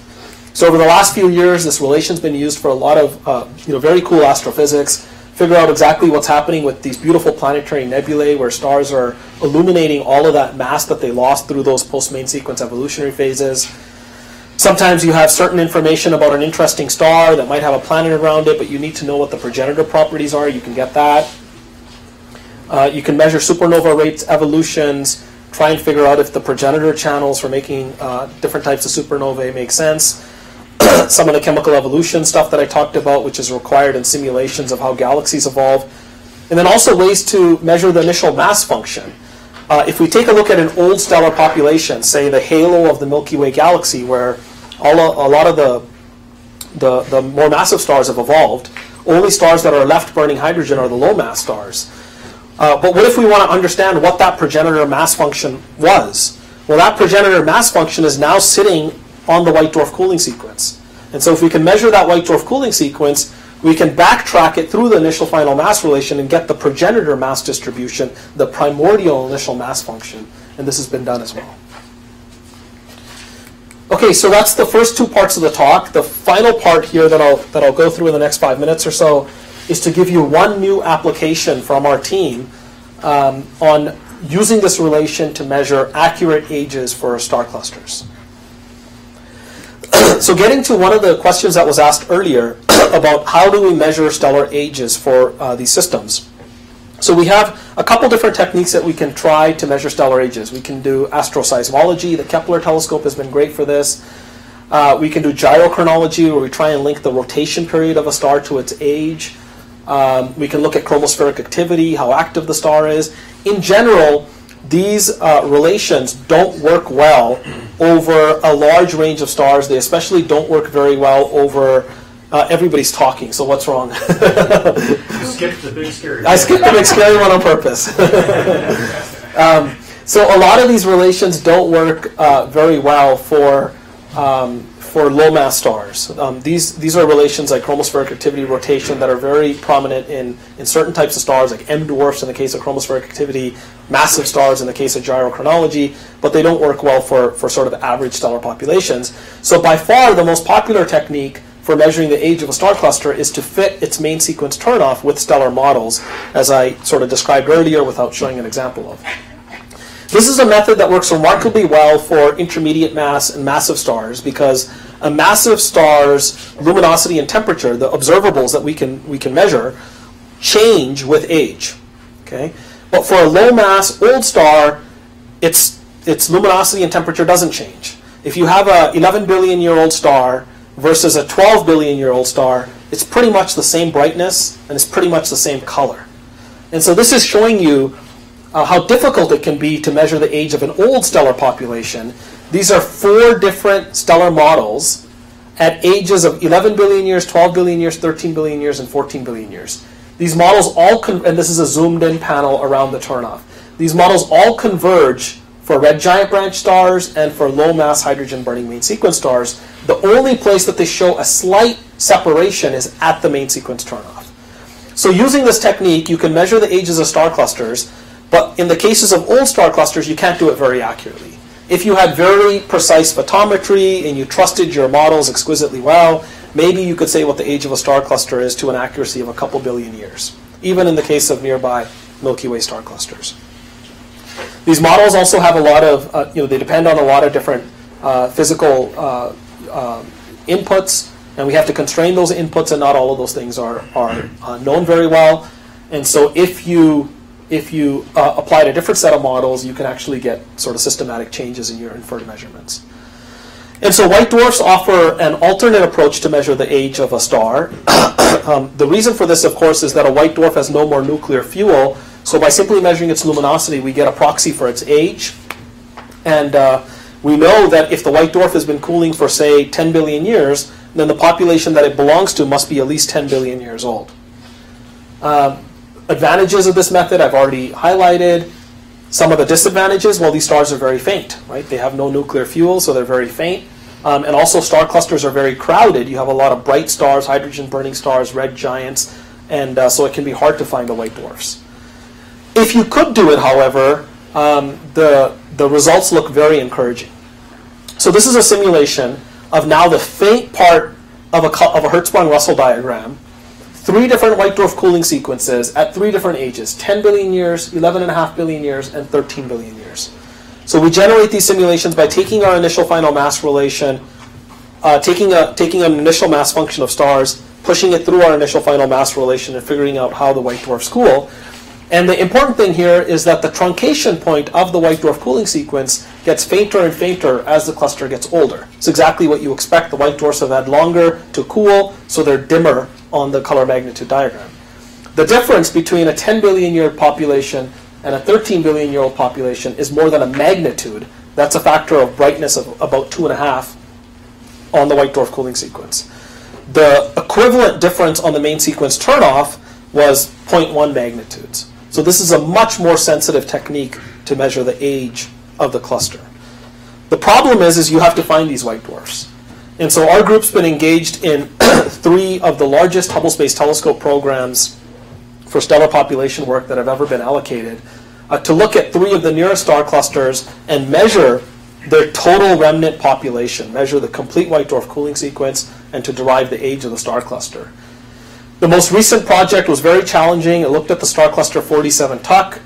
So over the last few years, this relation's been used for a lot of uh, you know, very cool astrophysics. Figure out exactly what's happening with these beautiful planetary nebulae where stars are illuminating all of that mass that they lost through those post-main sequence evolutionary phases. Sometimes you have certain information about an interesting star that might have a planet around it, but you need to know what the progenitor properties are. You can get that. Uh, you can measure supernova rates, evolutions, try and figure out if the progenitor channels for making uh, different types of supernovae make sense. Some of the chemical evolution stuff that I talked about, which is required in simulations of how galaxies evolve. And then also ways to measure the initial mass function. Uh, if we take a look at an old stellar population, say the halo of the Milky Way galaxy, where all a, a lot of the, the, the more massive stars have evolved, only stars that are left burning hydrogen are the low mass stars. Uh, but what if we want to understand what that progenitor mass function was? Well, that progenitor mass function is now sitting on the white dwarf cooling sequence. And so if we can measure that white dwarf cooling sequence, we can backtrack it through the initial final mass relation and get the progenitor mass distribution, the primordial initial mass function. And this has been done as well. Okay, so that's the first two parts of the talk. The final part here that I'll, that I'll go through in the next five minutes or so is to give you one new application from our team um, on using this relation to measure accurate ages for star clusters. So getting to one of the questions that was asked earlier about how do we measure stellar ages for uh, these systems. So we have a couple different techniques that we can try to measure stellar ages. We can do astroseismology. The Kepler telescope has been great for this. Uh, we can do gyrochronology, where we try and link the rotation period of a star to its age. Um, we can look at chromospheric activity, how active the star is. In general, these uh, relations don't work well over a large range of stars. They especially don't work very well over uh, everybody's talking, so what's wrong? You skipped the big scary one. I skipped the big scary one on purpose. um, so a lot of these relations don't work uh, very well for um, for low-mass stars. Um, these, these are relations like chromospheric activity, rotation, that are very prominent in, in certain types of stars, like M dwarfs in the case of chromospheric activity, massive stars in the case of gyrochronology, but they don't work well for, for sort of average stellar populations. So by far the most popular technique for measuring the age of a star cluster is to fit its main sequence turnoff with stellar models, as I sort of described earlier without showing an example of. This is a method that works remarkably well for intermediate mass and massive stars, because a massive star's luminosity and temperature, the observables that we can, we can measure, change with age. Okay? But for a low mass old star, its, its luminosity and temperature doesn't change. If you have an eleven billion year old star versus a twelve billion year old star, it's pretty much the same brightness and it's pretty much the same color. And so this is showing you Uh, how difficult it can be to measure the age of an old stellar population. These are four different stellar models at ages of eleven billion years, twelve billion years, thirteen billion years, and fourteen billion years. These models all, con and this is a zoomed-in panel around the turnoff. These models all converge for red giant branch stars and for low-mass hydrogen-burning main sequence stars. The only place that they show a slight separation is at the main sequence turnoff. So using this technique, you can measure the ages of star clusters. But in the cases of old star clusters, you can't do it very accurately. If you had very precise photometry and you trusted your models exquisitely well, maybe you could say what the age of a star cluster is to an accuracy of a couple billion years, even in the case of nearby Milky Way star clusters. These models also have a lot of, uh, you know, they depend on a lot of different uh, physical uh, uh, inputs, and we have to constrain those inputs, and not all of those things are, are uh, known very well. And so if you If you uh, applied a different set of models, you can actually get sort of systematic changes in your inferred measurements. And so white dwarfs offer an alternate approach to measure the age of a star. um, the reason for this, of course, is that a white dwarf has no more nuclear fuel. So by simply measuring its luminosity, we get a proxy for its age. And uh, we know that if the white dwarf has been cooling for, say, ten billion years, then the population that it belongs to must be at least ten billion years old. Uh, Advantages of this method I've already highlighted. Some of the disadvantages, well, these stars are very faint, right? They have no nuclear fuel, so they're very faint. Um, and also star clusters are very crowded. You have a lot of bright stars, hydrogen-burning stars, red giants, and uh, so it can be hard to find the white dwarfs. If you could do it, however, um, the, the results look very encouraging. So this is a simulation of now the faint part of a, of a Hertzsprung-Russell diagram. Three different white dwarf cooling sequences at three different ages, ten billion years, eleven point five billion years, and thirteen billion years. So we generate these simulations by taking our initial final mass relation, uh, taking, a, taking an initial mass function of stars, pushing it through our initial final mass relation, and figuring out how the white dwarfs cool. And the important thing here is that the truncation point of the white dwarf cooling sequence gets fainter and fainter as the cluster gets older. It's exactly what you expect. The white dwarfs have had longer to cool, so they're dimmer on the color magnitude diagram. The difference between a ten billion year population and a thirteen billion year old population is more than a magnitude. That's a factor of brightness of about two and a half on the white dwarf cooling sequence. The equivalent difference on the main sequence turnoff was zero point one magnitudes. So this is a much more sensitive technique to measure the age of the cluster. The problem is, is you have to find these white dwarfs. And so our group's been engaged in three of the largest Hubble Space Telescope programs for stellar population work that have ever been allocated uh, to look at three of the nearest star clusters and measure their total remnant population, measure the complete white dwarf cooling sequence, and to derive the age of the star cluster. The most recent project was very challenging. It looked at the star cluster forty-seven Tuc,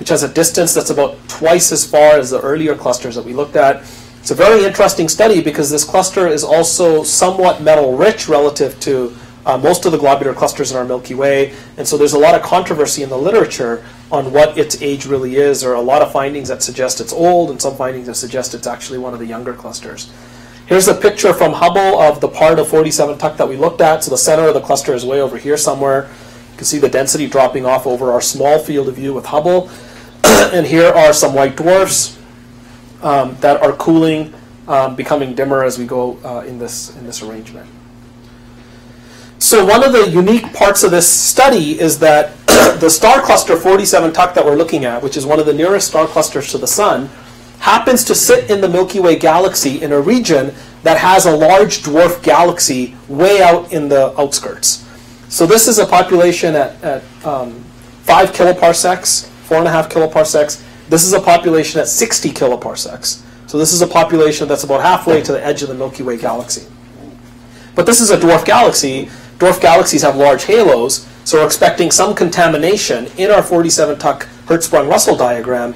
which has a distance that's about twice as far as the earlier clusters that we looked at. It's a very interesting study because this cluster is also somewhat metal-rich relative to uh, most of the globular clusters in our Milky Way. And so there's a lot of controversy in the literature on what its age really is. There are a lot of findings that suggest it's old and some findings that suggest it's actually one of the younger clusters. Here's a picture from Hubble of the part of forty-seven Tuc that we looked at. So the center of the cluster is way over here somewhere. You can see the density dropping off over our small field of view with Hubble. And here are some white dwarfs um, that are cooling, um, becoming dimmer as we go uh, in this in this arrangement. So one of the unique parts of this study is that the star cluster forty-seven Tuc that we're looking at, which is one of the nearest star clusters to the sun, happens to sit in the Milky Way galaxy in a region that has a large dwarf galaxy way out in the outskirts. So this is a population at, at um, five kiloparsecs, four and a half kiloparsecs. This is a population at sixty kiloparsecs. So this is a population that's about halfway to the edge of the Milky Way galaxy. But this is a dwarf galaxy. Dwarf galaxies have large halos, so we're expecting some contamination in our forty-seven Tuc Hertzsprung-Russell diagram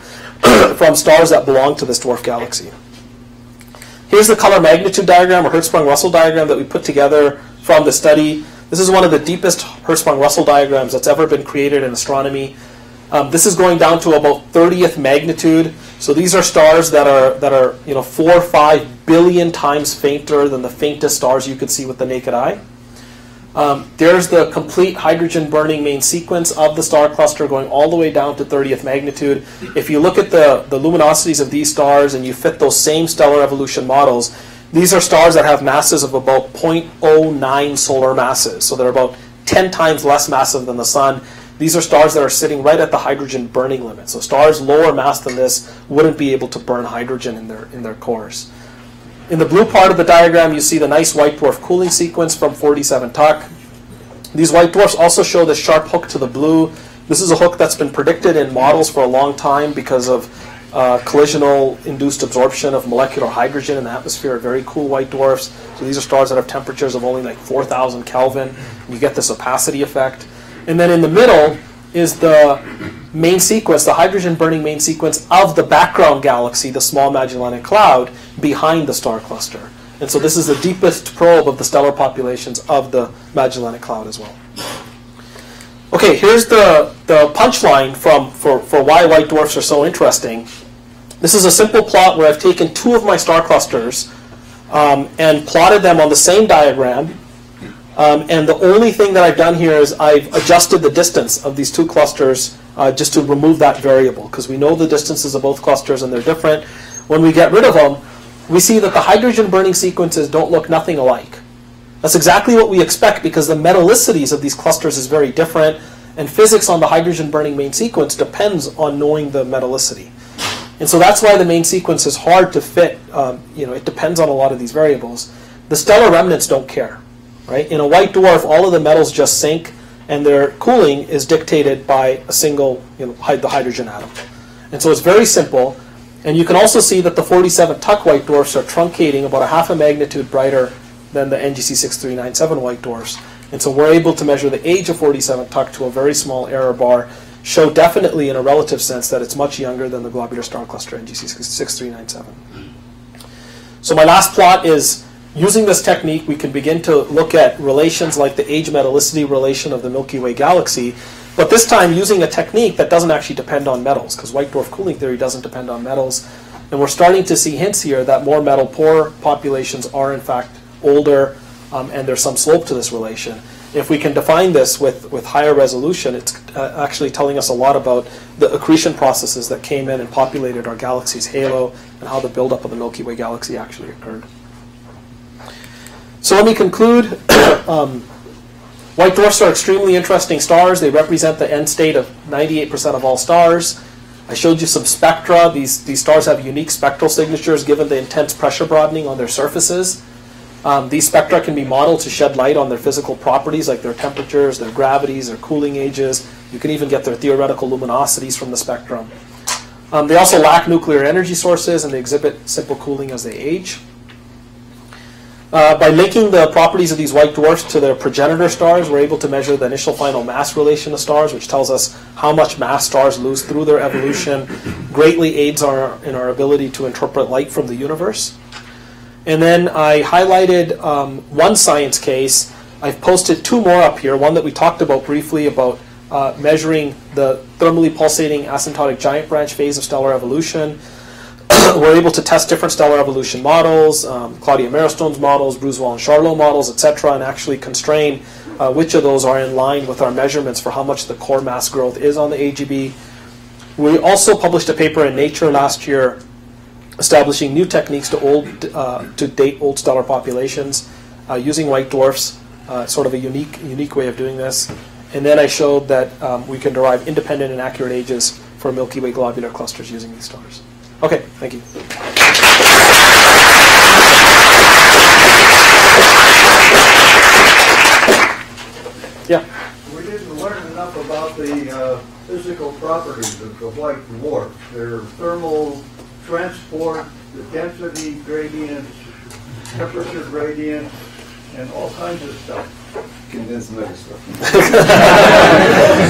from stars that belong to this dwarf galaxy. Here's the color magnitude diagram, or Hertzsprung-Russell diagram, that we put together from the study. This is one of the deepest Hertzsprung-Russell diagrams that's ever been created in astronomy. Um, this is going down to about thirtieth magnitude. So these are stars that are that are you know four or five billion times fainter than the faintest stars you could see with the naked eye. Um, there's the complete hydrogen burning main sequence of the star cluster going all the way down to thirtieth magnitude. If you look at the, the luminosities of these stars and you fit those same stellar evolution models, these are stars that have masses of about zero point zero nine solar masses. So they're about ten times less massive than the sun. These are stars that are sitting right at the hydrogen burning limit. So stars lower mass than this wouldn't be able to burn hydrogen in their, in their cores. In the blue part of the diagram, you see the nice white dwarf cooling sequence from forty-seven Tuc. These white dwarfs also show the sharp hook to the blue. This is a hook that's been predicted in models for a long time because of uh, collisional induced absorption of molecular hydrogen in the atmosphere at very cool white dwarfs. So these are stars that have temperatures of only like four thousand Kelvin. You get this opacity effect. And then in the middle is the main sequence, the hydrogen burning main sequence of the background galaxy, the small Magellanic Cloud, behind the star cluster. And so this is the deepest probe of the stellar populations of the Magellanic Cloud as well. Okay, here's the, the punchline from, for, for why white dwarfs are so interesting. This is a simple plot where I've taken two of my star clusters um, and plotted them on the same diagram. Um, and the only thing that I've done here is I've adjusted the distance of these two clusters uh, just to remove that variable, because we know the distances of both clusters and they're different. When we get rid of them, we see that the hydrogen burning sequences don't look nothing alike. That's exactly what we expect, because the metallicities of these clusters is very different, and physics on the hydrogen burning main sequence depends on knowing the metallicity. And so that's why the main sequence is hard to fit. Um, you know, it depends on a lot of these variables. The stellar remnants don't care. Right? In a white dwarf, all of the metals just sink, and their cooling is dictated by a single, you know, hy the hydrogen atom. And so it's very simple. And you can also see that the forty-seven Tuc white dwarfs are truncating about a half a magnitude brighter than the N G C six three nine seven white dwarfs. And so we're able to measure the age of forty-seven Tuc to a very small error bar, show definitely in a relative sense that it's much younger than the globular star cluster N G C six three nine seven. So my last plot is, using this technique, we can begin to look at relations like the age-metallicity relation of the Milky Way galaxy, but this time using a technique that doesn't actually depend on metals, because white dwarf cooling theory doesn't depend on metals. And we're starting to see hints here that more metal-poor populations are, in fact, older, um, and there's some slope to this relation. If we can define this with, with higher resolution, it's uh, actually telling us a lot about the accretion processes that came in and populated our galaxy's halo and how the buildup of the Milky Way galaxy actually occurred. So let me conclude. um, white dwarfs are extremely interesting stars. They represent the end state of ninety-eight percent of all stars. I showed you some spectra. These, these stars have unique spectral signatures given the intense pressure broadening on their surfaces. Um, these spectra can be modeled to shed light on their physical properties, like their temperatures, their gravities, their cooling ages. You can even get their theoretical luminosities from the spectrum. Um, they also lack nuclear energy sources, and they exhibit simple cooling as they age. Uh, by linking the properties of these white dwarfs to their progenitor stars, we're able to measure the initial final mass relation of stars, which tells us how much mass stars lose through their evolution, greatly aids our, in our ability to interpret light from the universe. And then I highlighted um, one science case. I've posted two more up here, one that we talked about briefly about uh, measuring the thermally pulsating asymptotic giant branch phase of stellar evolution. We're able to test different stellar evolution models, um, Claudia Meristone's models, Brueswell and Charlot models, et cetera, and actually constrain uh, which of those are in line with our measurements for how much the core mass growth is on the A G B. We also published a paper in Nature last year establishing new techniques to, old, uh, to date old stellar populations uh, using white dwarfs, uh, sort of a unique, unique way of doing this. And then I showed that um, we can derive independent and accurate ages for Milky Way globular clusters using these stars. Okay, thank you. Yeah? We didn't learn enough about the uh, physical properties of the white dwarf, their thermal transport, the density gradients, temperature gradients, and all kinds of stuff. Condensed matter stuff.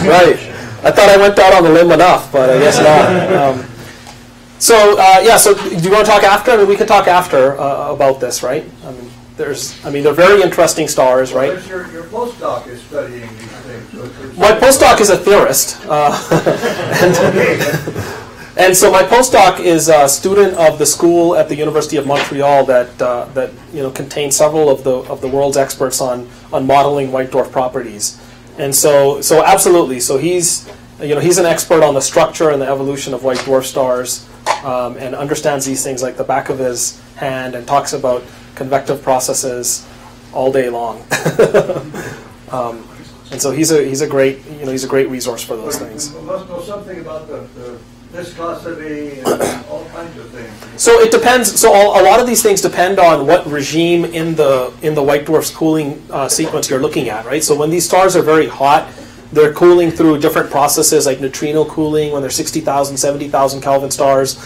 Right. I thought I went out on the limb enough, but I guess not. Um, So uh, yeah, so do you want to talk after? I mean, we could talk after uh, about this, right? I mean, there's, I mean, they're very interesting stars, well, right? Your, your postdoc is studying these things. So my postdoc is a theorist, uh, and, and so my postdoc is a student of the school at the University of Montreal that uh, that you know contains several of the of the world's experts on on modeling white dwarf properties, and so so absolutely, so he's you know he's an expert on the structure and the evolution of white dwarf stars. Um, and understands these things like the back of his hand and talks about convective processes all day long. um, and so he's a he's a great you know he's a great resource for those but things. You must know something about the, the viscosity and all kinds of things. So it depends. So all, a lot of these things depend on what regime in the in the white dwarf's cooling uh, sequence you're looking at, right? So when these stars are very hot, they're cooling through different processes like neutrino cooling when they're sixty thousand, seventy thousand Kelvin stars.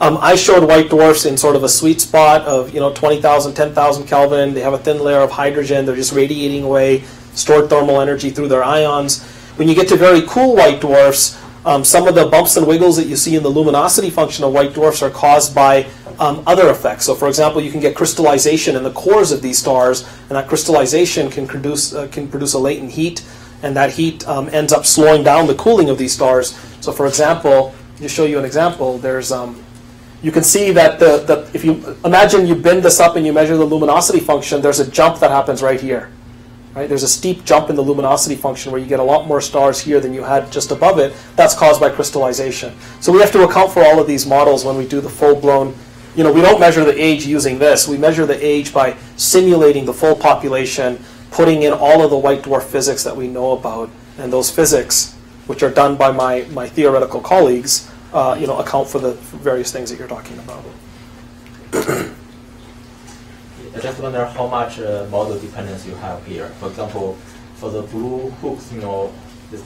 Um, I showed white dwarfs in sort of a sweet spot of you know twenty thousand, ten thousand Kelvin. They have a thin layer of hydrogen. They're just radiating away stored thermal energy through their ions. When you get to very cool white dwarfs, um, some of the bumps and wiggles that you see in the luminosity function of white dwarfs are caused by um, other effects. So for example, you can get crystallization in the cores of these stars, and that crystallization can produce, uh, can produce a latent heat. And that heat um, ends up slowing down the cooling of these stars. So, for example, to show you an example, there's um, you can see that the, the if you imagine you bend this up and you measure the luminosity function, there's a jump that happens right here, right? There's a steep jump in the luminosity function where you get a lot more stars here than you had just above it. That's caused by crystallization. So we have to account for all of these models when we do the full-blown. You know, we don't measure the age using this. We measure the age by simulating the full population, putting in all of the white dwarf physics that we know about, and those physics, which are done by my, my theoretical colleagues, uh, you know, account for the various things that you're talking about. I just wonder how much uh, model dependence you have here. For example, for the blue hooks, you know, this,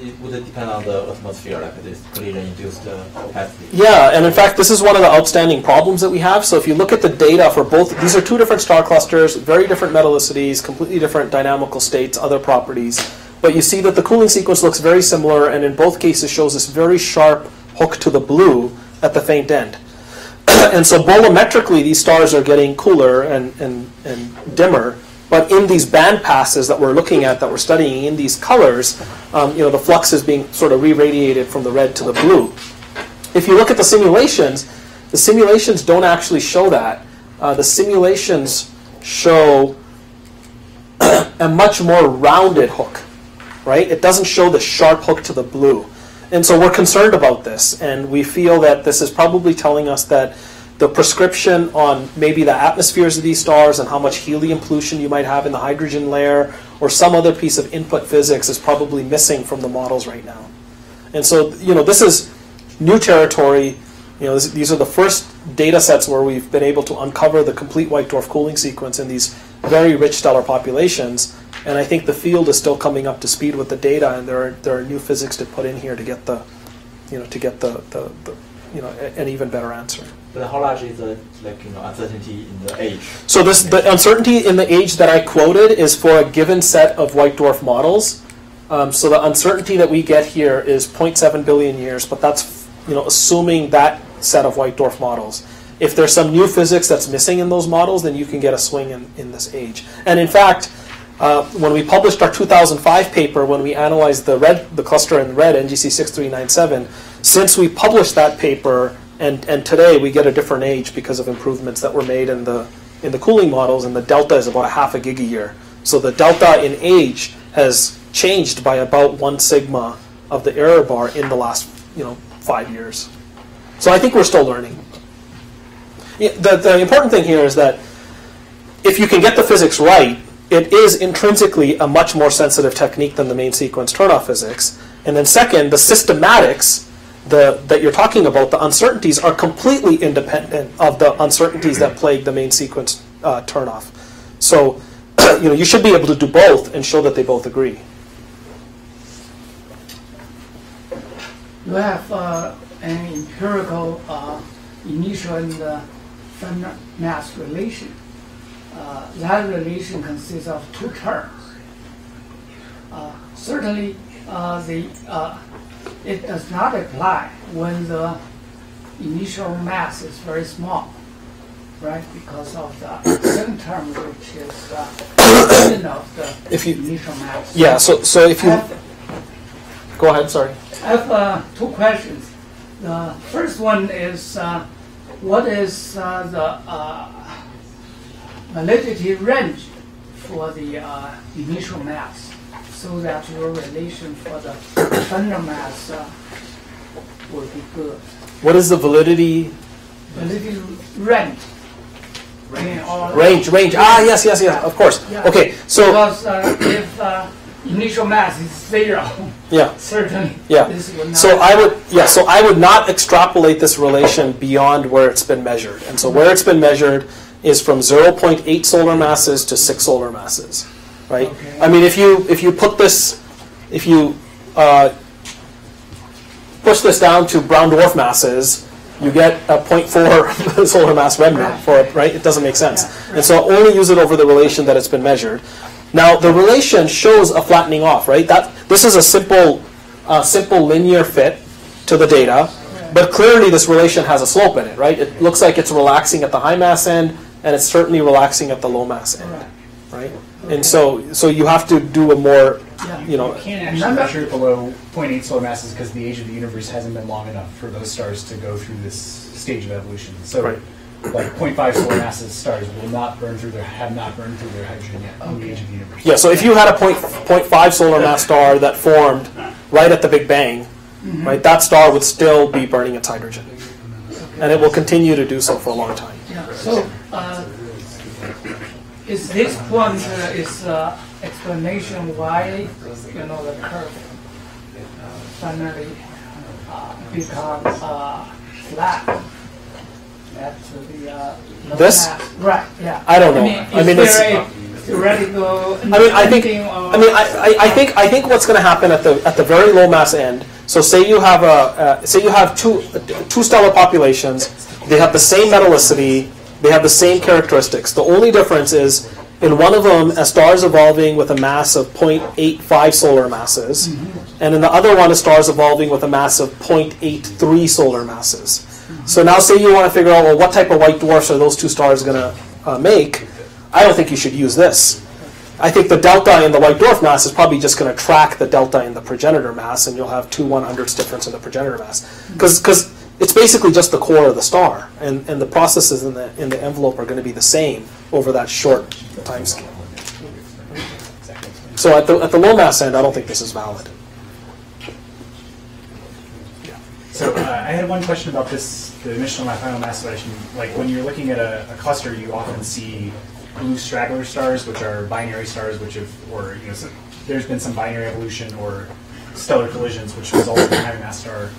it would depend on the atmosphere, like this collision-induced uh, opacity. Yeah, and in fact, this is one of the outstanding problems that we have. So if you look at the data for both, these are two different star clusters, very different metallicities, completely different dynamical states, other properties. But you see that the cooling sequence looks very similar, and in both cases shows this very sharp hook to the blue at the faint end. And so bolometrically, these stars are getting cooler and, and, and dimmer. But in these band passes that we're looking at, that we're studying in these colors, um, you know, the flux is being sort of re-radiated from the red to the blue. If you look at the simulations, the simulations don't actually show that. Uh, the simulations show a much more rounded hook, right? It doesn't show the sharp hook to the blue. And so we're concerned about this, and we feel that this is probably telling us that the prescription on maybe the atmospheres of these stars and how much helium pollution you might have in the hydrogen layer or some other piece of input physics is probably missing from the models right now. And so, you know, this is new territory. You know, this, these are the first data sets where we've been able to uncover the complete white dwarf cooling sequence in these very rich stellar populations. And I think the field is still coming up to speed with the data, and there are, there are new physics to put in here to get the, you know, to get the, the, the you know, an even better answer. But how large is the like, you know, uncertainty in the age? So this, the uncertainty in the age that I quoted is for a given set of white dwarf models. Um, so the uncertainty that we get here is zero point seven billion years, but that's you know assuming that set of white dwarf models. If there's some new physics that's missing in those models, then you can get a swing in, in this age. And in fact, uh, when we published our two thousand five paper, when we analyzed the red, the cluster in red, N G C six three nine seven, since we published that paper, and, and today we get a different age because of improvements that were made in the in the cooling models, and the delta is about a half a gig a year. So the delta in age has changed by about one sigma of the error bar in the last you know, five years. So I think we're still learning. The, the important thing here is that if you can get the physics right, it is intrinsically a much more sensitive technique than the main sequence turnoff physics. And then second, the systematics the, that you're talking about, the uncertainties, are completely independent of the uncertainties that plague the main sequence uh, turnoff. So you know, you should be able to do both and show that they both agree. You have uh, an empirical uh, initial and uh, final mass relation. Uh, that relation consists of two terms. Uh, certainly, uh, the uh, it does not apply when the initial mass is very small, right? Because of the second term, which is uh, of the if you, initial mass. Yeah. So, so if you have, go ahead. Sorry. I have uh, two questions. The first one is, uh, what is uh, the uh, validity range for the uh, initial mass, so that your relation for the final mass uh, will be good? What is the validity? Validity range. Range. Range. Range. Ah, yes, yes, yes. Of course. Yeah. Okay. So because uh, if uh, initial mass is zero. Yeah. Certainly. Yeah. This will not so I would yeah, so I would not extrapolate this relation beyond where it's been measured. And so where it's been measured is from zero point eight solar masses to six solar masses. Right? Okay. I mean if you if you put this if you uh, push this down to brown dwarf masses, you get a zero point four solar mass remnant for it, right? It doesn't make sense. Yeah, right. And so I'll only use it over the relation that it's been measured. Now the relation shows a flattening off, right? That this is a simple, uh, simple linear fit to the data, but clearly this relation has a slope in it, right? It looks like it's relaxing at the high mass end, and it's certainly relaxing at the low mass end, right? And so, so you have to do a more, yeah, you know, you can't actually measure below zero point eight solar masses because the age of the universe hasn't been long enough for those stars to go through this stage of evolution. So. Right. Like zero point five solar masses stars will not burn through their have not burned through their hydrogen yet in the age of the universe. Yeah, so if you had a zero point five solar mass star that formed right at the Big Bang, mm-hmm. right, that star would still be burning its hydrogen, and it will continue to do so for a long time. Yeah. So uh, is this point uh, is uh, explanation why you know the curve finally uh, becomes uh, flat? The, uh, this? Mass. Right. Yeah. I don't know. I mean, I mean it's theoretical. I mean, I think. I mean, I, I, I think. I think what's going to happen at the at the very low mass end. So, say you have a uh, say you have two uh, two stellar populations. They have the same metallicity. They have the same characteristics. The only difference is in one of them, a star is evolving with a mass of zero point eight five solar masses, mm-hmm. and in the other one, a star is evolving with a mass of zero point eight three solar masses. So now say you want to figure out, well, what type of white dwarfs are those two stars going to uh, make? I don't think you should use this. I think the delta in the white dwarf mass is probably just going to track the delta in the progenitor mass, and you'll have two one-hundredths difference in the progenitor mass. Because it's basically just the core of the star, and, and the processes in the, in the envelope are going to be the same over that short time scale. So at the, at the low mass end, I don't think this is valid. So uh, I had one question about this, the initial and final mass relation. Like when you're looking at a, a cluster, you often see blue straggler stars, which are binary stars, which have, or you know, some, there's been some binary evolution or stellar collisions, which results in a high mass star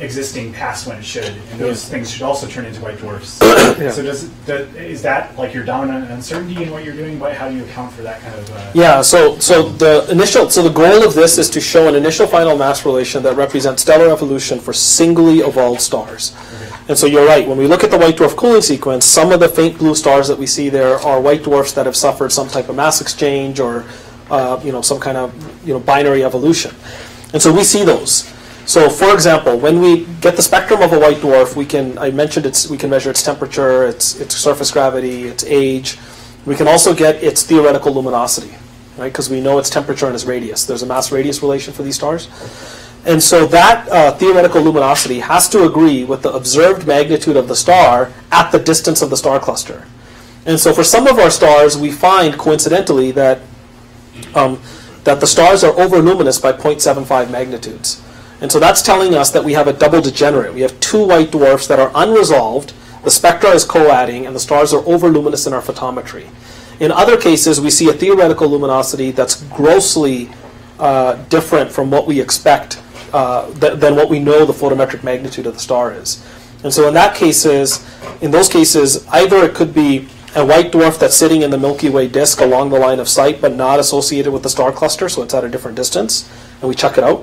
existing past when it should, and those yeah. things should also turn into white dwarfs. yeah. So does that, is that like your dominant uncertainty in what you're doing? What, how do you account for that kind of? Uh, yeah. So so the initial so the goal of this is to show an initial final mass relation that represents stellar evolution for singly evolved stars. Okay. And so you're right. When we look at the white dwarf cooling sequence, some of the faint blue stars that we see there are white dwarfs that have suffered some type of mass exchange or uh, you know some kind of you know binary evolution. And so we see those. So, for example, when we get the spectrum of a white dwarf, we can, I mentioned it's, we can measure its temperature, its, its surface gravity, its age. We can also get its theoretical luminosity, right? Because we know its temperature and its radius. There's a mass-radius relation for these stars. And so that uh, theoretical luminosity has to agree with the observed magnitude of the star at the distance of the star cluster. And so for some of our stars, we find, coincidentally, that, um, that the stars are overluminous by zero point seven five magnitudes. And so that's telling us that we have a double degenerate. We have two white dwarfs that are unresolved, the spectra is co-adding, and the stars are overluminous in our photometry. In other cases, we see a theoretical luminosity that's grossly uh, different from what we expect, uh, th than what we know the photometric magnitude of the star is. And so in that cases, in those cases, either it could be a white dwarf that's sitting in the Milky Way disk along the line of sight but not associated with the star cluster, so it's at a different distance, and we check it out.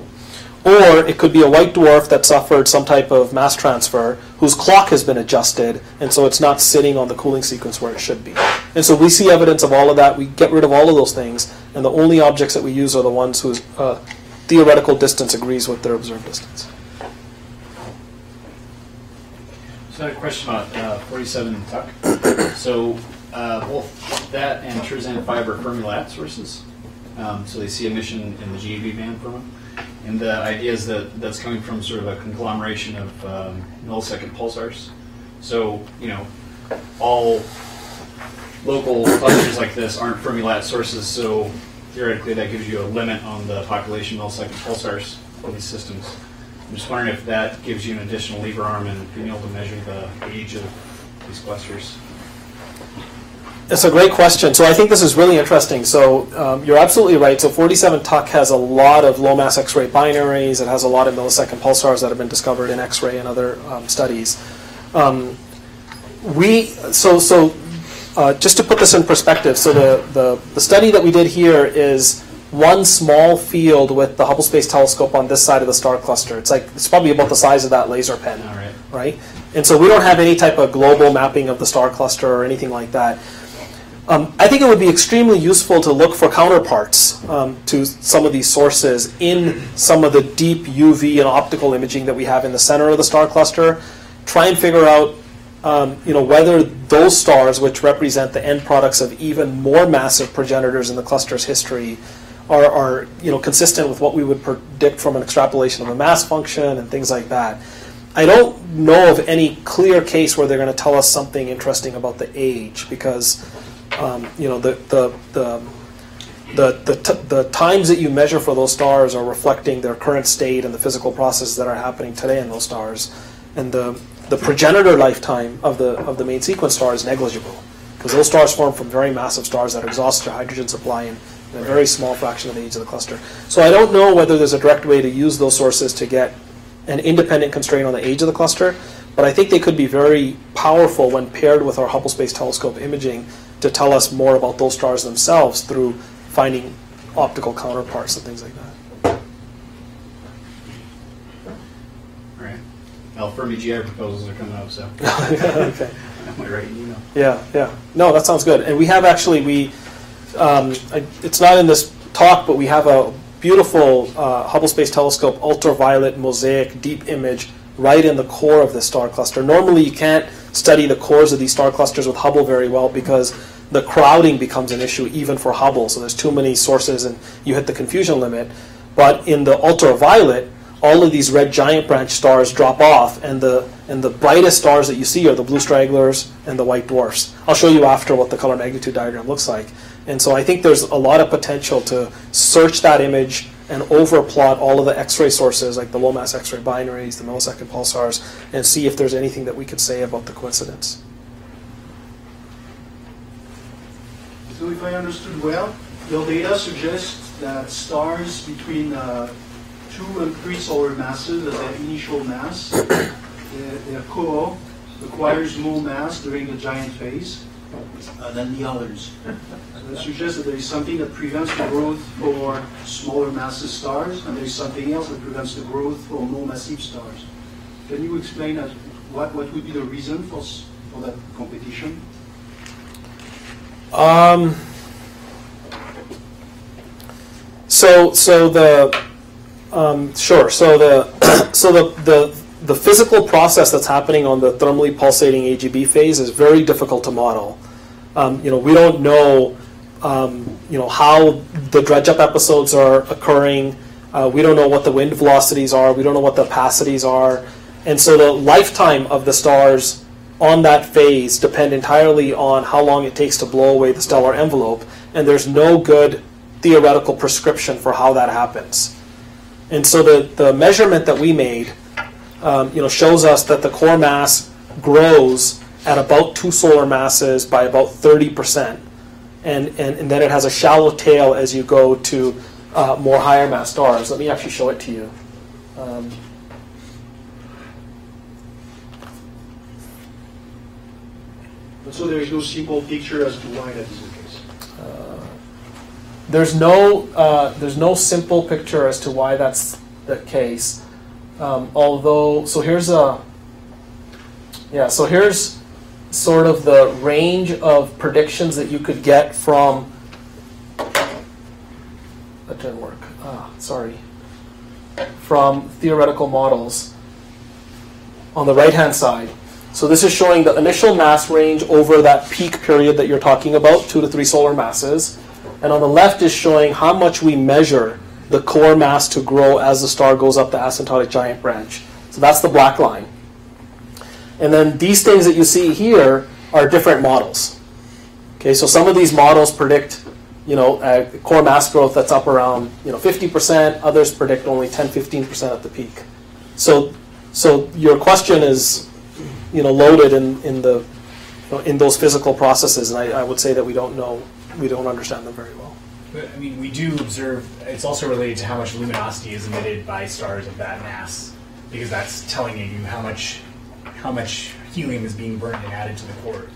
Or it could be a white dwarf that suffered some type of mass transfer whose clock has been adjusted, and so it's not sitting on the cooling sequence where it should be. And so we see evidence of all of that. We get rid of all of those things, and the only objects that we use are the ones whose uh, theoretical distance agrees with their observed distance. So I had a question about uh, forty-seven Tuc. So uh, both that and Terzan fiber fermilat sources. Um, so they see emission in the G E V band from them. And the idea is that that's coming from sort of a conglomeration of um, millisecond pulsars. So, you know, all local clusters like this aren't Fermilat sources, so theoretically that gives you a limit on the population of millisecond pulsars in these systems. I'm just wondering if that gives you an additional lever arm and being able to measure the age of these clusters. That's a great question. So I think this is really interesting. So um, you're absolutely right. So forty-seven Tuc has a lot of low-mass X-ray binaries. It has a lot of millisecond pulsars that have been discovered in X-ray and other um, studies. Um, we so so uh, just to put this in perspective. So the, the the study that we did here is one small field with the Hubble Space Telescope on this side of the star cluster. It's like it's probably about the size of that laser pen, all right? Right? And so we don't have any type of global mapping of the star cluster or anything like that. Um, I think it would be extremely useful to look for counterparts um, to some of these sources in some of the deep U V and optical imaging that we have in the center of the star cluster. Try and figure out um, you know, whether those stars, which represent the end products of even more massive progenitors in the cluster's history, are, are you know, consistent with what we would predict from an extrapolation of a mass function and things like that. I don't know of any clear case where they're going to tell us something interesting about the age, because Um, you know, the the the the the, t the times that you measure for those stars are reflecting their current state and the physical processes that are happening today in those stars, and the the progenitor lifetime of the of the main sequence star is negligible, because those stars form from very massive stars that exhaust their hydrogen supply in, in a very small fraction of the age of the cluster. So I don't know whether there's a direct way to use those sources to get an independent constraint on the age of the cluster, but I think they could be very powerful when paired with our Hubble Space Telescope imaging to tell us more about those stars themselves through finding optical counterparts and things like that. All right. Well, Fermi G I proposals are coming up, so. Okay. I might write an email. Yeah, yeah. No, that sounds good. And we have actually, we, um, I, it's not in this talk, but we have a beautiful uh, Hubble Space Telescope ultraviolet mosaic deep image right in the core of this star cluster. Normally you can't study the cores of these star clusters with Hubble very well, because the crowding becomes an issue even for Hubble. So there's too many sources and you hit the confusion limit. But in the ultraviolet, all of these red giant branch stars drop off, and the and the brightest stars that you see are the blue stragglers and the white dwarfs. I'll show you after what the color magnitude diagram looks like. And so I think there's a lot of potential to search that image and overplot all of the X-ray sources, like the low-mass X-ray binaries, the millisecond pulsars, and see if there's anything that we could say about the coincidence. So if I understood well, your data suggests that stars between uh, two and three solar masses as their initial mass, their, their core acquires more mass during the giant phase Uh, than the others. That suggests that there is something that prevents the growth for smaller massive stars, and there is something else that prevents the growth for more massive stars. Can you explain that, what, what would be the reason for, for that competition? Um, so, so the, um, sure, so the, so the, the, The physical process that's happening on the thermally pulsating A G B phase is very difficult to model. Um, you know, we don't know, um, you know, how the dredge-up episodes are occurring. Uh, we don't know what the wind velocities are. We don't know what the opacities are. And so the lifetime of the stars on that phase depend entirely on how long it takes to blow away the stellar envelope. And there's no good theoretical prescription for how that happens. And so the, the measurement that we made um, you know, shows us that the core mass grows at about two solar masses by about thirty percent. And, and, and then it has a shallow tail as you go to uh, more higher mass stars. Let me actually show it to you. Um, so there is no simple picture as to why that is the case? Uh, there's, no, uh, there's no simple picture as to why that's the case. Um, although, so here's a, yeah, so here's sort of the range of predictions that you could get from, that didn't work, ah, sorry, from theoretical models on the right-hand side. So this is showing the initial mass range over that peak period that you're talking about, two to three solar masses. And on the left is showing how much we measure the core mass to grow as the star goes up the asymptotic giant branch. So that's the black line. And then these things that you see here are different models. Okay, so some of these models predict, you know, a core mass growth that's up around, you know, fifty percent. Others predict only ten, fifteen percent at the peak. So, so your question is, you know, loaded in in the, you know, in those physical processes, and I, I would say that we don't know, we don't understand them very well. But I mean, we do observe. It's also related to how much luminosity is emitted by stars of that mass, because that's telling you how much. how much helium is being burnt and added to the core,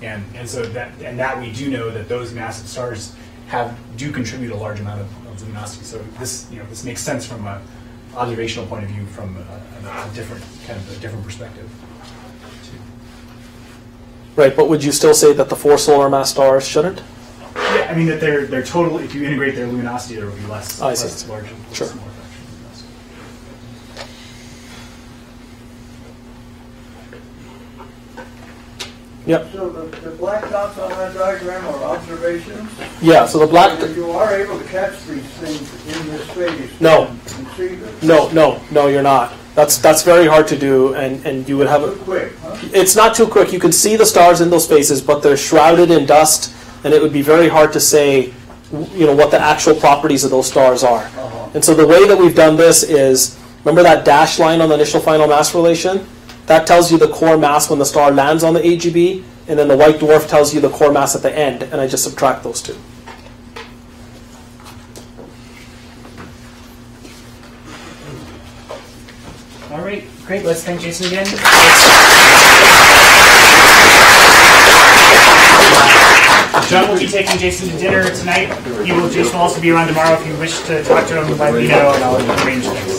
and and so that and that we do know that those massive stars have do contribute a large amount of, of luminosity. So this you know this makes sense from an observational point of view, from a, a different kind of a different perspective. Right, but would you still say that the four solar mass stars shouldn't? Yeah, I mean that they're they're total. If you integrate their luminosity, there will be less. I less see. Large, sure. Less more. Yep. So the, the black dots on that diagram are observations? Yeah, so the black... So you are able to catch these things in this space. No. And, and see them. No, no, no, you're not. That's that's very hard to do, and, and you would have... Too quick, huh? It's not too quick. You can see the stars in those spaces, but they're shrouded in dust, and it would be very hard to say, you know, what the actual properties of those stars are. Uh-huh. And so the way that we've done this is, remember that dashed line on the initial final mass relation? That tells you the core mass when the star lands on the A G B, and then the white dwarf tells you the core mass at the end, and I just subtract those two. All right, great. Let's thank Jason again. John will be taking Jason to dinner tonight. He will, Jason will also be around tomorrow if you wish to talk to him. Let me know, and I'll arrange things.